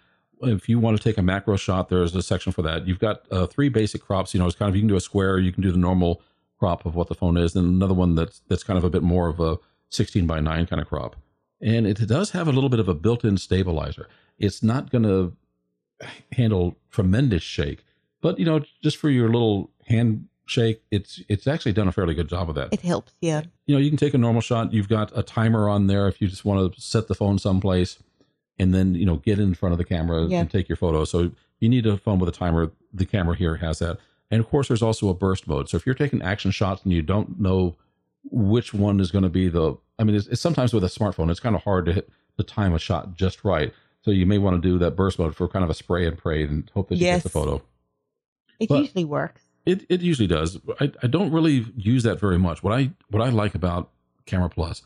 If you want to take a macro shot, there's a section for that. You've got uh, three basic crops. You know, it's kind of, you can do a square, you can do the normal crop of what the phone is, and another one that's, that's kind of a bit more of a sixteen by nine kind of crop. And it does have a little bit of a built-in stabilizer. It's not going to handle tremendous shake, but, you know, just for your little hand shake, it's it's actually done a fairly good job of that. It helps. Yeah, you know, you can take a normal shot. You've got a timer on there if you just want to set the phone someplace and then, you know, get in front of the camera. Yeah. And take your photo. So you need a phone with a timer. The camera here has that. And of course, there's also a burst mode. So if you're taking action shots and you don't know which one is going to be the, I mean, it's, it's sometimes with a smartphone it's kind of hard to hit the time a shot just right, so you may want to do that burst mode for kind of a spray and pray and hope that you yes. get the photo. It but, usually works. It it usually does. I, I don't really use that very much. What I what I like about Camera Plus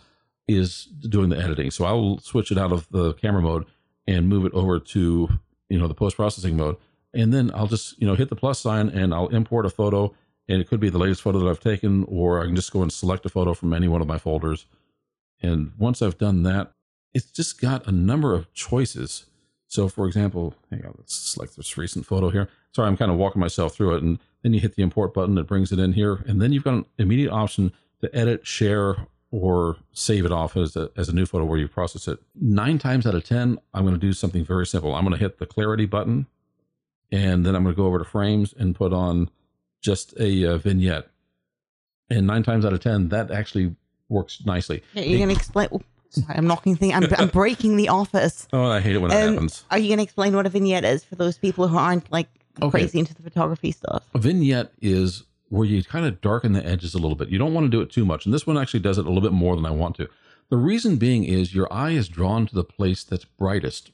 is doing the editing. So I will switch it out of the camera mode and move it over to, you know, the post-processing mode. And then I'll just, you know, hit the plus sign and I'll import a photo. And it could be the latest photo that I've taken, or I can just go and select a photo from any one of my folders. And once I've done that, it's just got a number of choices. So, for example, hang on, let's select this recent photo here. Sorry, I'm kind of walking myself through it. And then you hit the import button, it brings it in here. And then you've got an immediate option to edit, share, or save it off as a, as a new photo where you process it. Nine times out of ten, I'm going to do something very simple. I'm going to hit the clarity button, and then I'm going to go over to frames and put on just a uh, vignette. And nine times out of ten, that actually works nicely. Yeah, you can explain... Sorry, I'm knocking things. I'm, I'm breaking the office. Oh, I hate it when um, it happens. Are you going to explain what a vignette is for those people who aren't like okay. crazy into the photography stuff? A vignette is where you kind of darken the edges a little bit. You don't want to do it too much. And this one actually does it a little bit more than I want to. The reason being is your eye is drawn to the place that's brightest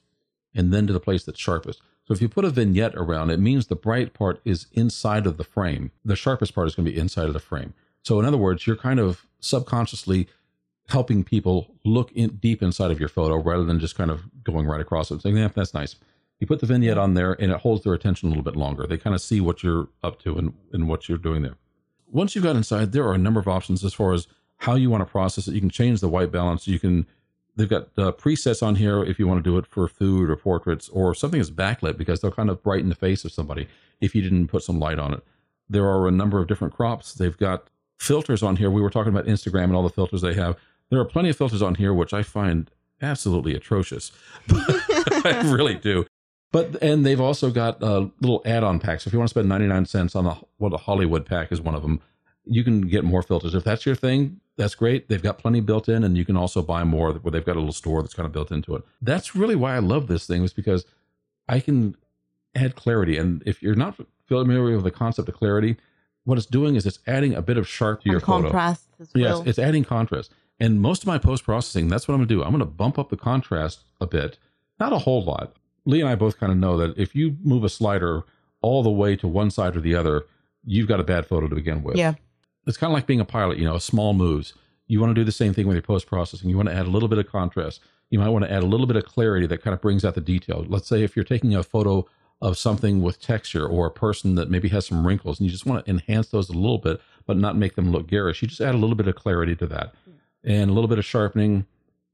and then to the place that's sharpest. So if you put a vignette around, it means the bright part is inside of the frame. The sharpest part is going to be inside of the frame. So in other words, you're kind of subconsciously helping people look in deep inside of your photo rather than just kind of going right across it and saying, yeah, that's nice. You put the vignette on there and it holds their attention a little bit longer. They kind of see what you're up to and, and what you're doing there. Once you've got inside, there are a number of options as far as how you want to process it. You can change the white balance. You can, they've got uh, presets on here if you want to do it for food or portraits or something that's backlit because they'll kind of brighten the face of somebody if you didn't put some light on it. There are a number of different crops. They've got filters on here. We were talking about Instagram and all the filters they have. There are plenty of filters on here, which I find absolutely atrocious. I really do. But and they've also got a little add-on packs. So if you want to spend ninety-nine cents on a, what a Hollywood pack is one of them, you can get more filters. If that's your thing, that's great. They've got plenty built in, and you can also buy more where they've got a little store that's kind of built into it. That's really why I love this thing, was because I can add clarity. And if you're not familiar with the concept of clarity, what it's doing is it's adding a bit of sharp to and your contrast photo. As well. Yes, it's adding contrast. And most of my post-processing, that's what I'm going to do. I'm going to bump up the contrast a bit, not a whole lot. Lee and I both kind of know that if you move a slider all the way to one side or the other, you've got a bad photo to begin with. Yeah. It's kind of like being a pilot, you know, small moves. You want to do the same thing with your post-processing. You want to add a little bit of contrast. You might want to add a little bit of clarity that kind of brings out the detail. Let's say if you're taking a photo of something with texture or a person that maybe has some wrinkles and you just want to enhance those a little bit, but not make them look garish. You just add a little bit of clarity to that and a little bit of sharpening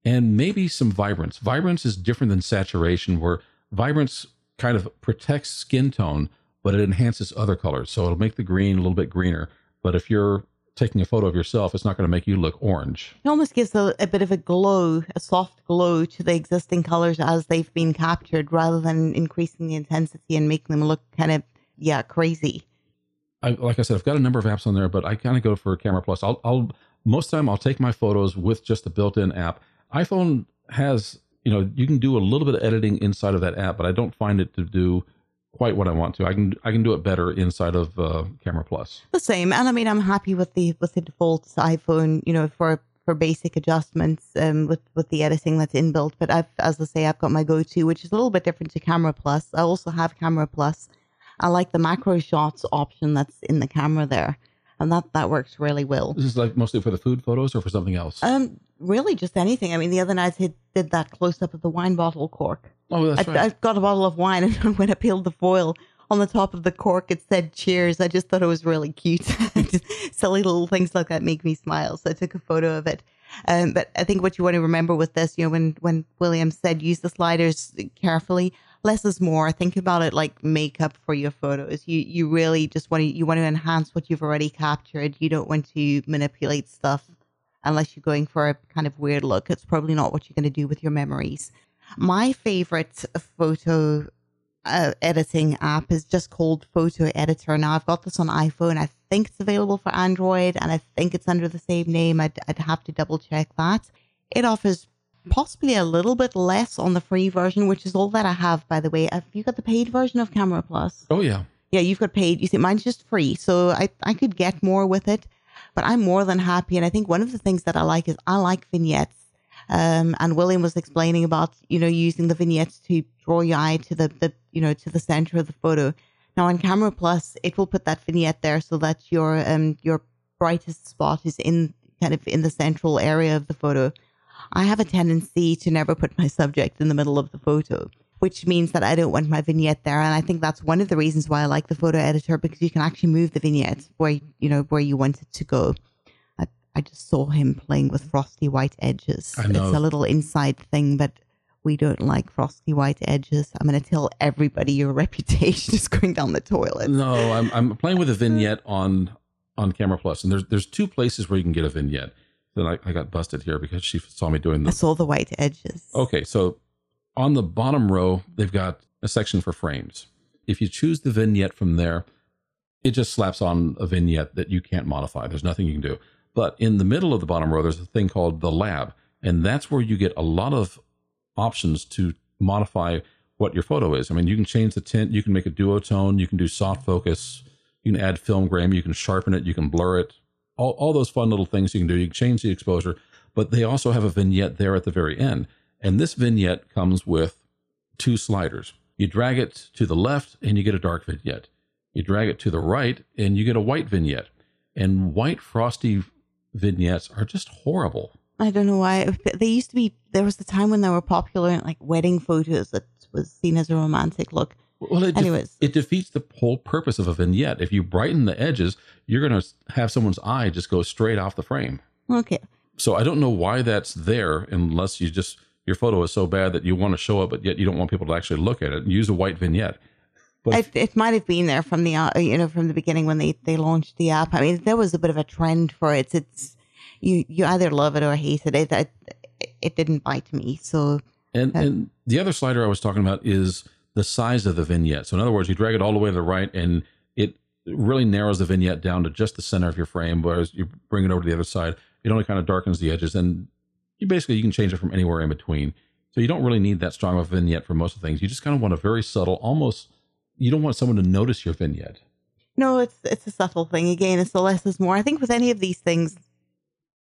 and maybe some vibrance. Vibrance is different than saturation, where vibrance kind of protects skin tone, but it enhances other colors. So it'll make the green a little bit greener. But if you're taking a photo of yourself, it's not going to make you look orange. It almost gives a, a bit of a glow, a soft glow to the existing colors as they've been captured, rather than increasing the intensity and making them look kind of, yeah, crazy. I, like I said, I've got a number of apps on there, but I kind of go for Camera Plus. I'll, I'll most of the time I'll take my photos with just the built-in app. iPhone has, you know, you can do a little bit of editing inside of that app, but I don't find it to do quite what I want to. I can I can do it better inside of uh, Camera Plus. The same, and I mean I'm happy with the with the default iPhone. You know, for for basic adjustments um, with with the editing that's inbuilt. But I've, as I say, I've got my go-to, which is a little bit different to Camera Plus. I also have Camera Plus. I like the macro shots option that's in the camera there, and that that works really well. This is like mostly for the food photos or for something else. Um, really just anything. I mean, the other night I did that close up of the wine bottle cork. Oh, that's I, right. I've got a bottle of wine, and when I peeled the foil on the top of the cork, it said cheers. I just thought it was really cute. Just silly little things like that make me smile. So I took a photo of it. Um, but I think what you want to remember with this, you know, when, when William said use the sliders carefully, less is more. Think about it like makeup for your photos. You you really just want to, you want to enhance what you've already captured. You don't want to manipulate stuff unless you're going for a kind of weird look. It's probably not what you're going to do with your memories. My favorite photo uh, editing app is just called Photo Editor. Now, I've got this on iPhone. I think it's available for Android, and I think it's under the same name. I'd, I'd have to double check that. It offers possibly a little bit less on the free version, which is all that I have, by the way. Have you got the paid version of Camera Plus? Oh, yeah. Yeah, you've got paid. You see, mine's just free, so I, I could get more with it, but I'm more than happy. And I think one of the things that I like is I like vignettes. Um, and William was explaining about, you know, using the vignettes to draw your eye to the, the, you know, to the center of the photo. Now on Camera Plus, it will put that vignette there so that your um, your brightest spot is in kind of in the central area of the photo. I have a tendency to never put my subject in the middle of the photo, which means that I don't want my vignette there. And I think that's one of the reasons why I like the Photo Editor, because you can actually move the vignette where, you know, where you want it to go. I just saw him playing with frosty white edges. I know. It's a little inside thing, but we don't like frosty white edges. I'm going to tell everybody your reputation is going down the toilet. No, I'm, I'm playing with a vignette on on Camera Plus, and there's there's two places where you can get a vignette. Then I, I got busted here because she saw me doing this. I saw the white edges. Okay, so on the bottom row, they've got a section for frames. If you choose the vignette from there, it just slaps on a vignette that you can't modify. There's nothing you can do. But in the middle of the bottom row, there's a thing called the lab. And that's where you get a lot of options to modify what your photo is. I mean, you can change the tint. You can make a duotone. You can do soft focus. You can add film grain. You can sharpen it. You can blur it. All, all those fun little things you can do. You can change the exposure. But they also have a vignette there at the very end. And this vignette comes with two sliders. You drag it to the left, and you get a dark vignette. You drag it to the right, and you get a white vignette. And white frosty vignettes are just horrible. I don't know why. They used to be, there was the time when they were popular in like wedding photos that was seen as a romantic look. Well, it, Anyways. De- it defeats the whole purpose of a vignette. If you brighten the edges, you're going to have someone's eye just go straight off the frame. Okay. So I don't know why that's there unless you just, your photo is so bad that you want to show it, but yet you don't want people to actually look at it. Use a white vignette. But it, it might have been there from the uh, you know from the beginning when they, they launched the app. I mean, there was a bit of a trend for it. It's you you either love it or hate it. It it, it didn't bite me. So and uh, and the other slider I was talking about is the size of the vignette. So in other words, you drag it all the way to the right and it really narrows the vignette down to just the center of your frame, whereas you bring it over to the other side, it only kind of darkens the edges, and you basically you can change it from anywhere in between. So you don't really need that strong of a vignette for most of the things. You just kind of want a very subtle, almost, you don't want someone to notice your vignette. No, it's it's a subtle thing. Again, it's the less is more. I think with any of these things,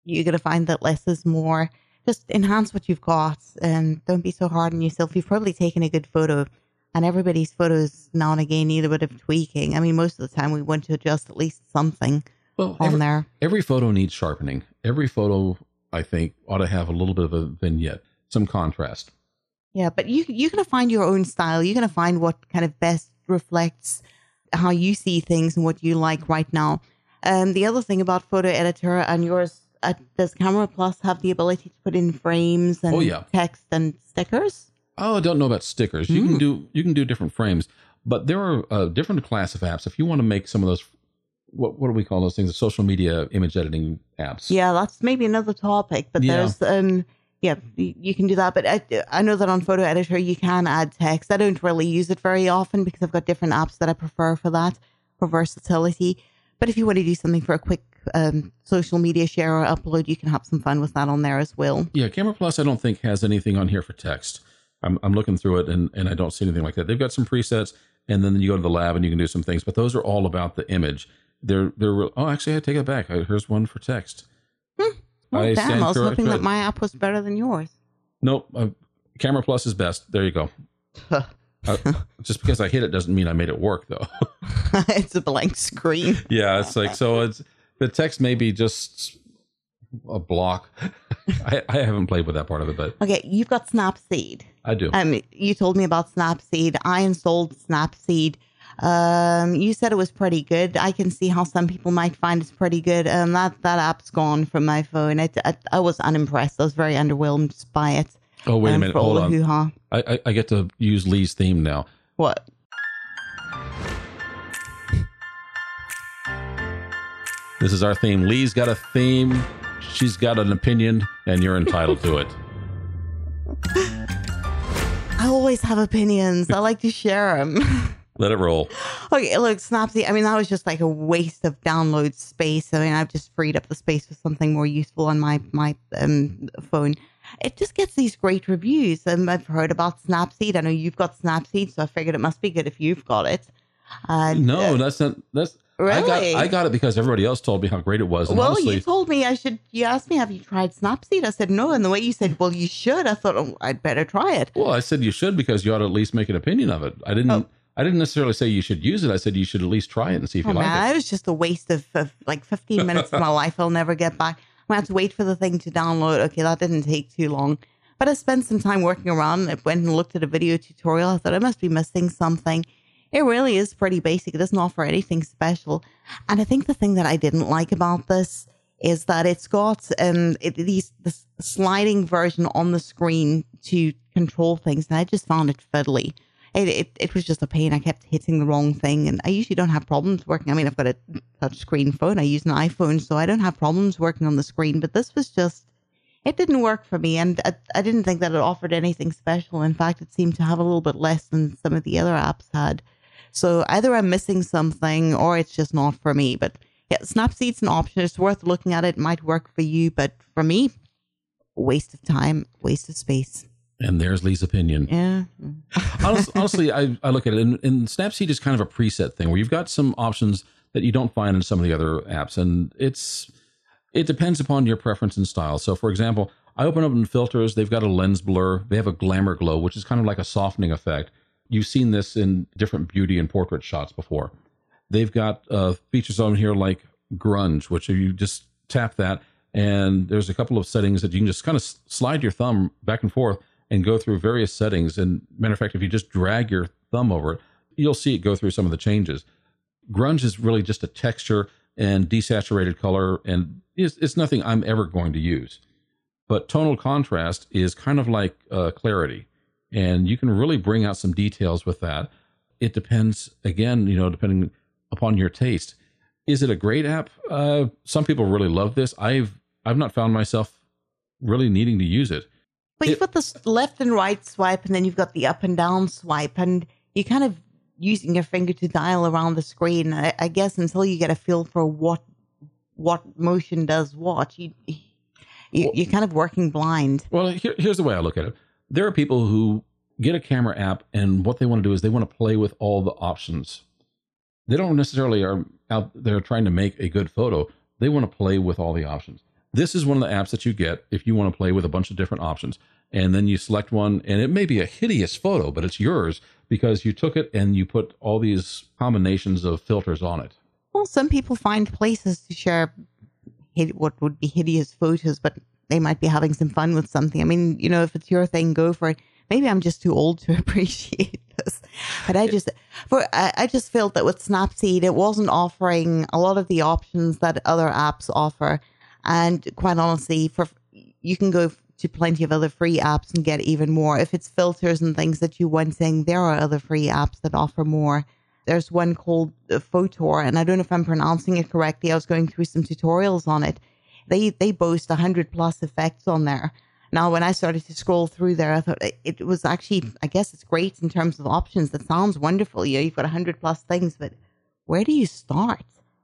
you're going to find that less is more. Just enhance what you've got and don't be so hard on yourself. You've probably taken a good photo, and everybody's photos now and again need a bit of tweaking. I mean, most of the time we want to adjust at least something well, on every, there. Every photo needs sharpening. Every photo, I think, ought to have a little bit of a vignette, some contrast. Yeah, but you, you're going to find your own style. You're going to find what kind of best reflects how you see things and what you like right now. Um, the other thing about Photo Editor and yours, uh, does Camera Plus have the ability to put in frames and oh, yeah. text and stickers? Oh, I don't know about stickers. Mm. You can do you can do different frames, but there are a uh, different class of apps. If you want to make some of those, what what do we call those things? The social media image editing apps. Yeah, that's maybe another topic. But yeah. there's um yeah, you can do that. But I I know that on Photo Editor you can add text. I don't really use it very often because I've got different apps that I prefer for that, for versatility. But if you want to do something for a quick um, social media share or upload, you can have some fun with that on there as well. Yeah, Camera Plus I don't think has anything on here for text. I'm, I'm looking through it and, and I don't see anything like that. They've got some presets, and then you go to the lab and you can do some things, but those are all about the image. They're, they're, oh, actually, I take it back. I, here's one for text. Hmm. Well, I damn, I was hoping that my app was better than yours. Nope. Uh, Camera Plus is best. There you go. uh, just because I hit it doesn't mean I made it work, though. It's a blank screen. Yeah, it's like, so it's, the text may be just a block. I, I haven't played with that part of it, but okay, you've got Snapseed. I do. Um, you told me about Snapseed. I installed Snapseed. Um, you said it was pretty good. I can see how some people might find it's pretty good. Um, that that app's gone from my phone. I I, I was unimpressed. I was very underwhelmed by it. Oh wait um, a minute, hold on. Hoo-ha. I, I I get to use Lee's theme now. What? This is our theme. Lee's got a theme. She's got an opinion, and you're entitled to it. I always have opinions. I like to share them. Let it roll. Okay, look, Snapseed. I mean, that was just like a waste of download space. I mean, I've just freed up the space for something more useful on my my um, phone. It just gets these great reviews. Um, I've heard about Snapseed. I know you've got Snapseed, so I figured it must be good if you've got it. And, no, uh, that's not that's. Really? I got, I got it because everybody else told me how great it was. And well, honestly, you told me I should, you asked me, have you tried Snapseed? I said, no. And the way you said, well, you should, I thought, oh, I'd better try it. Well, I said you should because you ought to at least make an opinion of it. I didn't oh. I didn't necessarily say you should use it. I said you should at least try it and see if oh, you man, like it. It was just a waste of, of like fifteen minutes of my life. I'll never get back. I had to wait for the thing to download. Okay, that didn't take too long. But I spent some time working around. I went and looked at a video tutorial. I thought I must be missing something. It really is pretty basic. It doesn't offer anything special. And I think the thing that I didn't like about this is that it's got um, it, these the sliding version on the screen to control things. And I just found it fiddly. It, it it was just a pain. I kept hitting the wrong thing. And I usually don't have problems working. I mean, I've got a touchscreen phone. I use an iPhone, so I don't have problems working on the screen. But this was just, it didn't work for me. And I, I didn't think that it offered anything special. In fact, it seemed to have a little bit less than some of the other apps had. So either I'm missing something or it's just not for me. But yeah, Snapseed's an option. It's worth looking at. It might work for you. But for me, waste of time, waste of space. And there's Lee's opinion. Yeah. honestly, honestly I, I look at it, and, and Snapseed is kind of a preset thing where you've got some options that you don't find in some of the other apps. And it's it depends upon your preference and style. So, for example, I open up in filters. They've got a lens blur. They have a glamour glow, which is kind of like a softening effect. You've seen this in different beauty and portrait shots before. They've got uh, features on here like grunge, which you just tap that, and there's a couple of settings that you can just kind of slide your thumb back and forth and go through various settings. And matter of fact, if you just drag your thumb over it, you'll see it go through some of the changes. Grunge is really just a texture and desaturated color, and it's, it's nothing I'm ever going to use. But tonal contrast is kind of like uh, clarity. And you can really bring out some details with that. It depends, again, you know, depending upon your taste. Is it a great app? Uh, some people really love this. I've I've not found myself really needing to use it. But it, you've got this left and right swipe, and then you've got the up and down swipe. And you're kind of using your finger to dial around the screen. I, I guess until you get a feel for what what motion does what, you, you well, you're kind of working blind. Well, here, here's the way I look at it. There are people who get a camera app, and what they want to do is they want to play with all the options. They don't necessarily are out there trying to make a good photo. They want to play with all the options. This is one of the apps that you get if you want to play with a bunch of different options. And then you select one, and it may be a hideous photo, but it's yours because you took it and you put all these combinations of filters on it. Well, some people find places to share what would be hideous photos, but they might be having some fun with something. I mean, you know, if it's your thing, go for it. Maybe I'm just too old to appreciate this, but I just for I, I just felt that with Snapseed, it wasn't offering a lot of the options that other apps offer. And quite honestly, for you can go to plenty of other free apps and get even more. If it's filters and things that you want, saying there are other free apps that offer more. There's one called Fotor, and I don't know if I'm pronouncing it correctly. I was going through some tutorials on it. They they boast one hundred plus effects on there. Now, when I started to scroll through there, I thought it was actually, I guess it's great in terms of options. That sounds wonderful. Yeah, you've got one hundred plus things, but where do you start?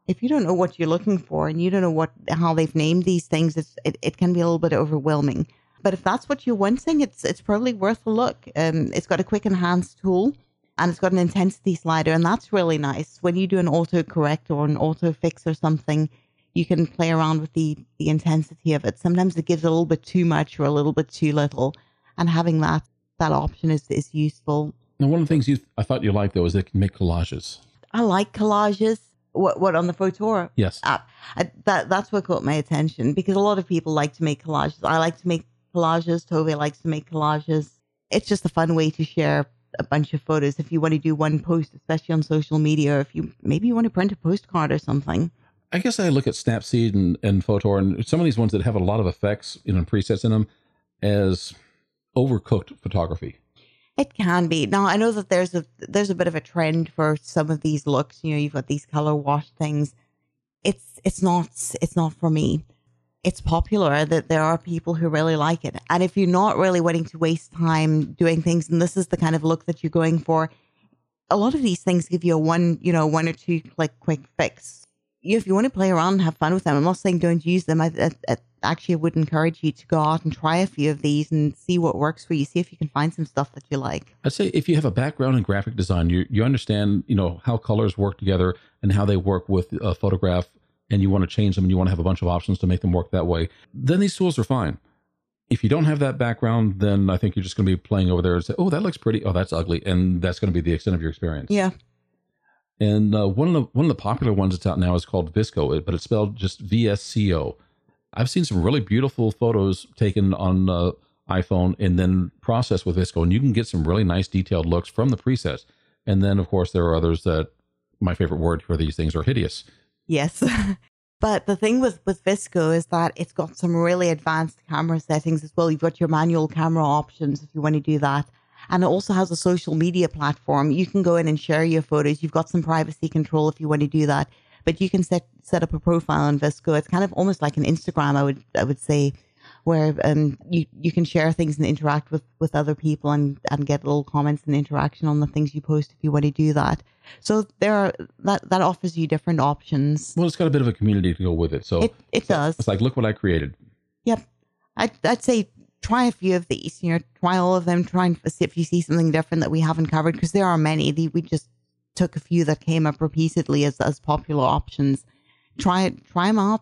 If you don't know what you're looking for and you don't know what how they've named these things, it's, it, it can be a little bit overwhelming. But if that's what you're wanting, it's it's probably worth a look. Um, it's got a quick enhance tool, and it's got an intensity slider, and that's really nice. When you do an autocorrect or an autofix or something, you can play around with the, the intensity of it. Sometimes it gives a little bit too much or a little bit too little. And having that that option is, is useful. Now, one of the things you I thought you liked, though, is they can make collages. I like collages. What, what on the Fotor yes. app? I, that, that's what caught my attention, because a lot of people like to make collages. I like to make collages. Tove likes to make collages. It's just a fun way to share a bunch of photos. If you want to do one post, especially on social media, or if you maybe you want to print a postcard or something. I guess I look at Snapseed and, and Fotor and some of these ones that have a lot of effects you know, presets in them as overcooked photography. It can be. Now, I know that there's a there's a bit of a trend for some of these looks. You know, you've got these color wash things. It's it's not it's not for me. It's popular that there are people who really like it. And if you're not really wanting to waste time doing things, and this is the kind of look that you're going for, a lot of these things give you a one, you know, one or two click quick fix. If you want to play around and have fun with them, I'm not saying don't use them. I, I, I actually would encourage you to go out and try a few of these and see what works for you. See if you can find some stuff that you like. I'd say if you have a background in graphic design, you you understand you know how colors work together and how they work with a photograph, and you want to change them and you want to have a bunch of options to make them work that way, then these tools are fine. If you don't have that background, then I think you're just going to be playing over there and say, oh, that looks pretty. Oh, that's ugly. And that's going to be the extent of your experience. Yeah. And uh, one of the one of the popular ones that's out now is called VSCO, but it's spelled just V S C O. I've seen some really beautiful photos taken on uh, iPhone and then processed with VSCO, and you can get some really nice detailed looks from the presets. And then, of course, there are others that my favorite word for these things are hideous. Yes, but the thing with with VSCO is that it's got some really advanced camera settings as well. You've got your manual camera options if you want to do that. And it also has a social media platform. You can go in and share your photos. You've got some privacy control if you want to do that. But you can set set up a profile on VSCO. It's kind of almost like an Instagram, I would I would say, where um you, you can share things and interact with, with other people and, and get little comments and interaction on the things you post if you want to do that. So there are, that, that offers you different options. Well, it's got a bit of a community to go with it. So It, it does. It's like, look what I created. Yep. I'd, I'd say... try a few of these, you know, try all of them, try and see if you see something different that we haven't covered, because there are many. We just took a few that came up repeatedly as, as popular options. Try it, try them out,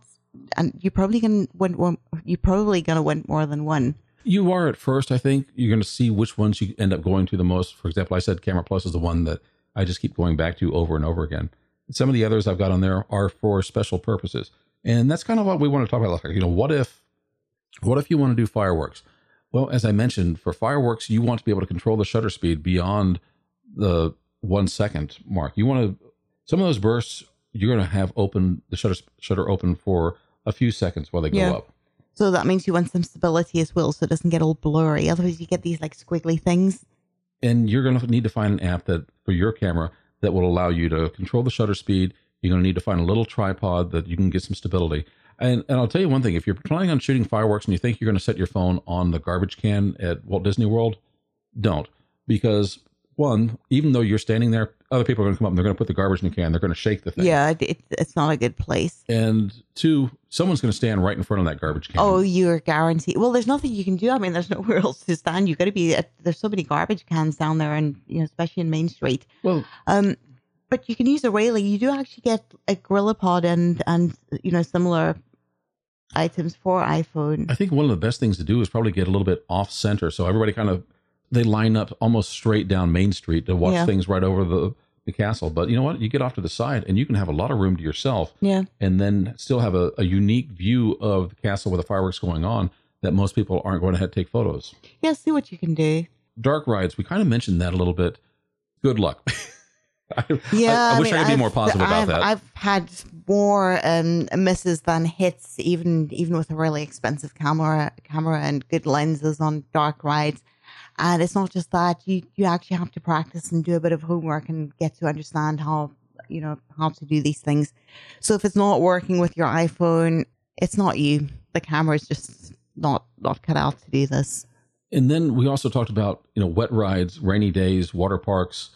and you're probably going to win, you're probably going to win more than one. You are at first, I think. You're going to see which ones you end up going to the most. For example, I said Camera Plus is the one that I just keep going back to over and over again. Some of the others I've got on there are for special purposes. And that's kind of what we want to talk about. Like, you know, what if, what if you want to do fireworks? Well, as I mentioned, for fireworks, you want to be able to control the shutter speed beyond the one second mark. You want to, some of those bursts, you're going to have open the shutter shutter open for a few seconds while they go yeah. up. So that means you want some stability as well, so it doesn't get all blurry. Otherwise, you get these like squiggly things. And you're going to need to find an app that for your camera that will allow you to control the shutter speed. You're going to need to find a little tripod that you can get some stability. And, and I'll tell you one thing, if you're planning on shooting fireworks and you think you're going to set your phone on the garbage can at Walt Disney World, don't. Because one, even though you're standing there, other people are going to come up and they're going to put the garbage in the can. They're going to shake the thing. Yeah, it, it's not a good place. And two, someone's going to stand right in front of that garbage can. Oh, you're guaranteed. Well, there's nothing you can do. I mean, there's nowhere else to stand. You've got to be at, there's so many garbage cans down there, and you know, especially in Main Street. Well, um, but you can use a railing. You do actually get a Gorilla Pod and and you know similar items for iPhone. I think one of the best things to do is probably get a little bit off center, so everybody kind of. They line up almost straight down Main Street to watch yeah. things right over the, the castle. But you know what? You get off to the side and you can have a lot of room to yourself yeah. and then still have a, a unique view of the castle with the fireworks going on that most people aren't going to take photos. Yeah, see what you can do. Dark rides. We kind of mentioned that a little bit. Good luck. I, yeah, I, I wish I, mean, I could I've, be more positive I've, about that. I've had more um, misses than hits, even even with a really expensive camera, camera and good lenses on dark rides. And it's not just that, you, you actually have to practice and do a bit of homework and get to understand how, you know, how to do these things. So if it's not working with your iPhone, it's not you. The camera is just not, not cut out to do this. And then we also talked about, you know, wet rides, rainy days, water parks.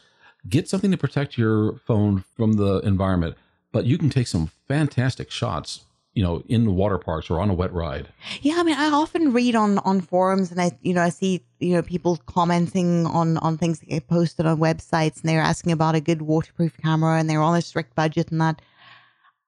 Get something to protect your phone from the environment, but you can take some fantastic shots, you know, in the water parks or on a wet ride. Yeah, I mean, I often read on, on forums and I, you know, I see, you know, people commenting on, on things that get posted on websites, and they're asking about a good waterproof camera and they're on a strict budget and that.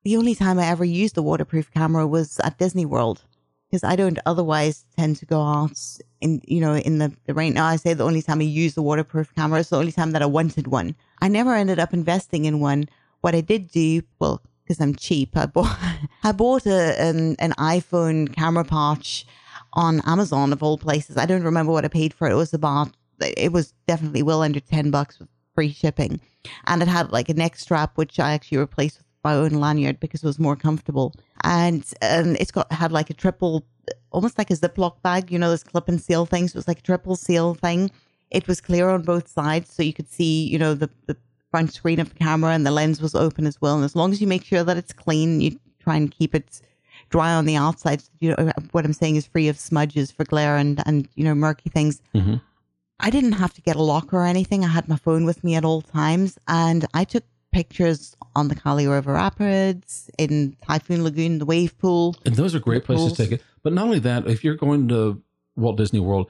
The only time I ever used a waterproof camera was at Disney World, because I don't otherwise tend to go out in, you know, in the, the rain. Now, I say the only time I used a waterproof camera is the only time that I wanted one. I never ended up investing in one. What I did do, well, because I'm cheap, I bought I bought a, an, an iPhone camera pouch on Amazon, of all places. I don't remember what I paid for it. It was about, it was definitely well under ten bucks with free shipping. And it had like a neck strap, which I actually replaced with my own lanyard because it was more comfortable. And um, it's got had like a triple, almost like a Ziploc bag, you know, this clip and seal thing. So it was like a triple seal thing. It was clear on both sides, so you could see, you know, the, the front screen of the camera, and the lens was open as well. And as long as you make sure that it's clean, you try and keep it dry on the outside. You know, what I'm saying is free of smudges for glare and, and you know, murky things. Mm-hmm. I didn't have to get a locker or anything. I had my phone with me at all times, and I took pictures on the Cali River Rapids, in Typhoon Lagoon, the wave pool. And those are great places pools. to take it. But not only that, if you're going to Walt Disney World,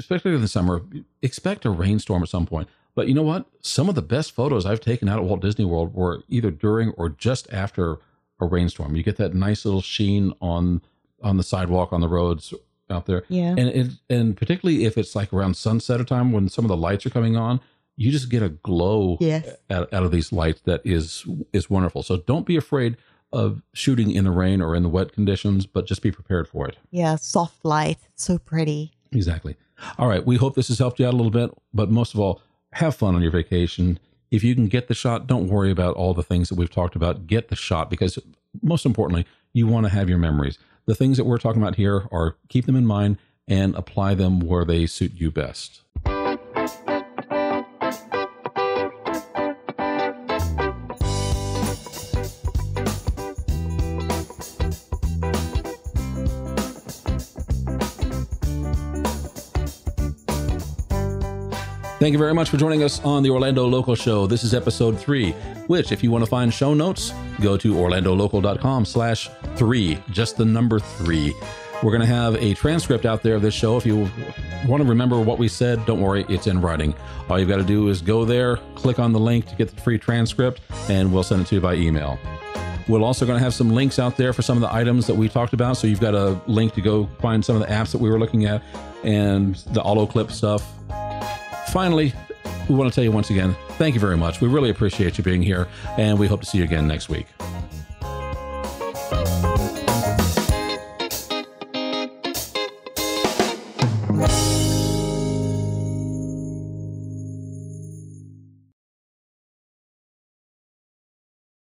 especially in the summer, expect a rainstorm at some point. But you know what? Some of the best photos I've taken out at Walt Disney World were either during or just after a rainstorm. You get that nice little sheen on on the sidewalk, on the roads out there. Yeah. And it, and particularly if it's like around sunset or time when some of the lights are coming on, you just get a glow yes. out, out of these lights that is is wonderful. So don't be afraid of shooting in the rain or in the wet conditions, but just be prepared for it. Yeah, soft light. It's so pretty. Exactly. All right. We hope this has helped you out a little bit, but most of all, have fun on your vacation. If you can get the shot, don't worry about all the things that we've talked about. Get the shot, because most importantly, you want to have your memories. The things that we're talking about here are, keep them in mind and apply them where they suit you best. Thank you very much for joining us on the Orlando Local Show. This is episode three, which if you want to find show notes, go to orlandolocal.com slash three, just the number three. We're going to have a transcript out there of this show. If you want to remember what we said, don't worry, it's in writing. All you've got to do is go there, click on the link to get the free transcript, and we'll send it to you by email. We're also going to have some links out there for some of the items that we talked about. So you've got a link to go find some of the apps that we were looking at and the olloclip stuff. Finally, we want to tell you once again, thank you very much. We really appreciate you being here, and we hope to see you again next week.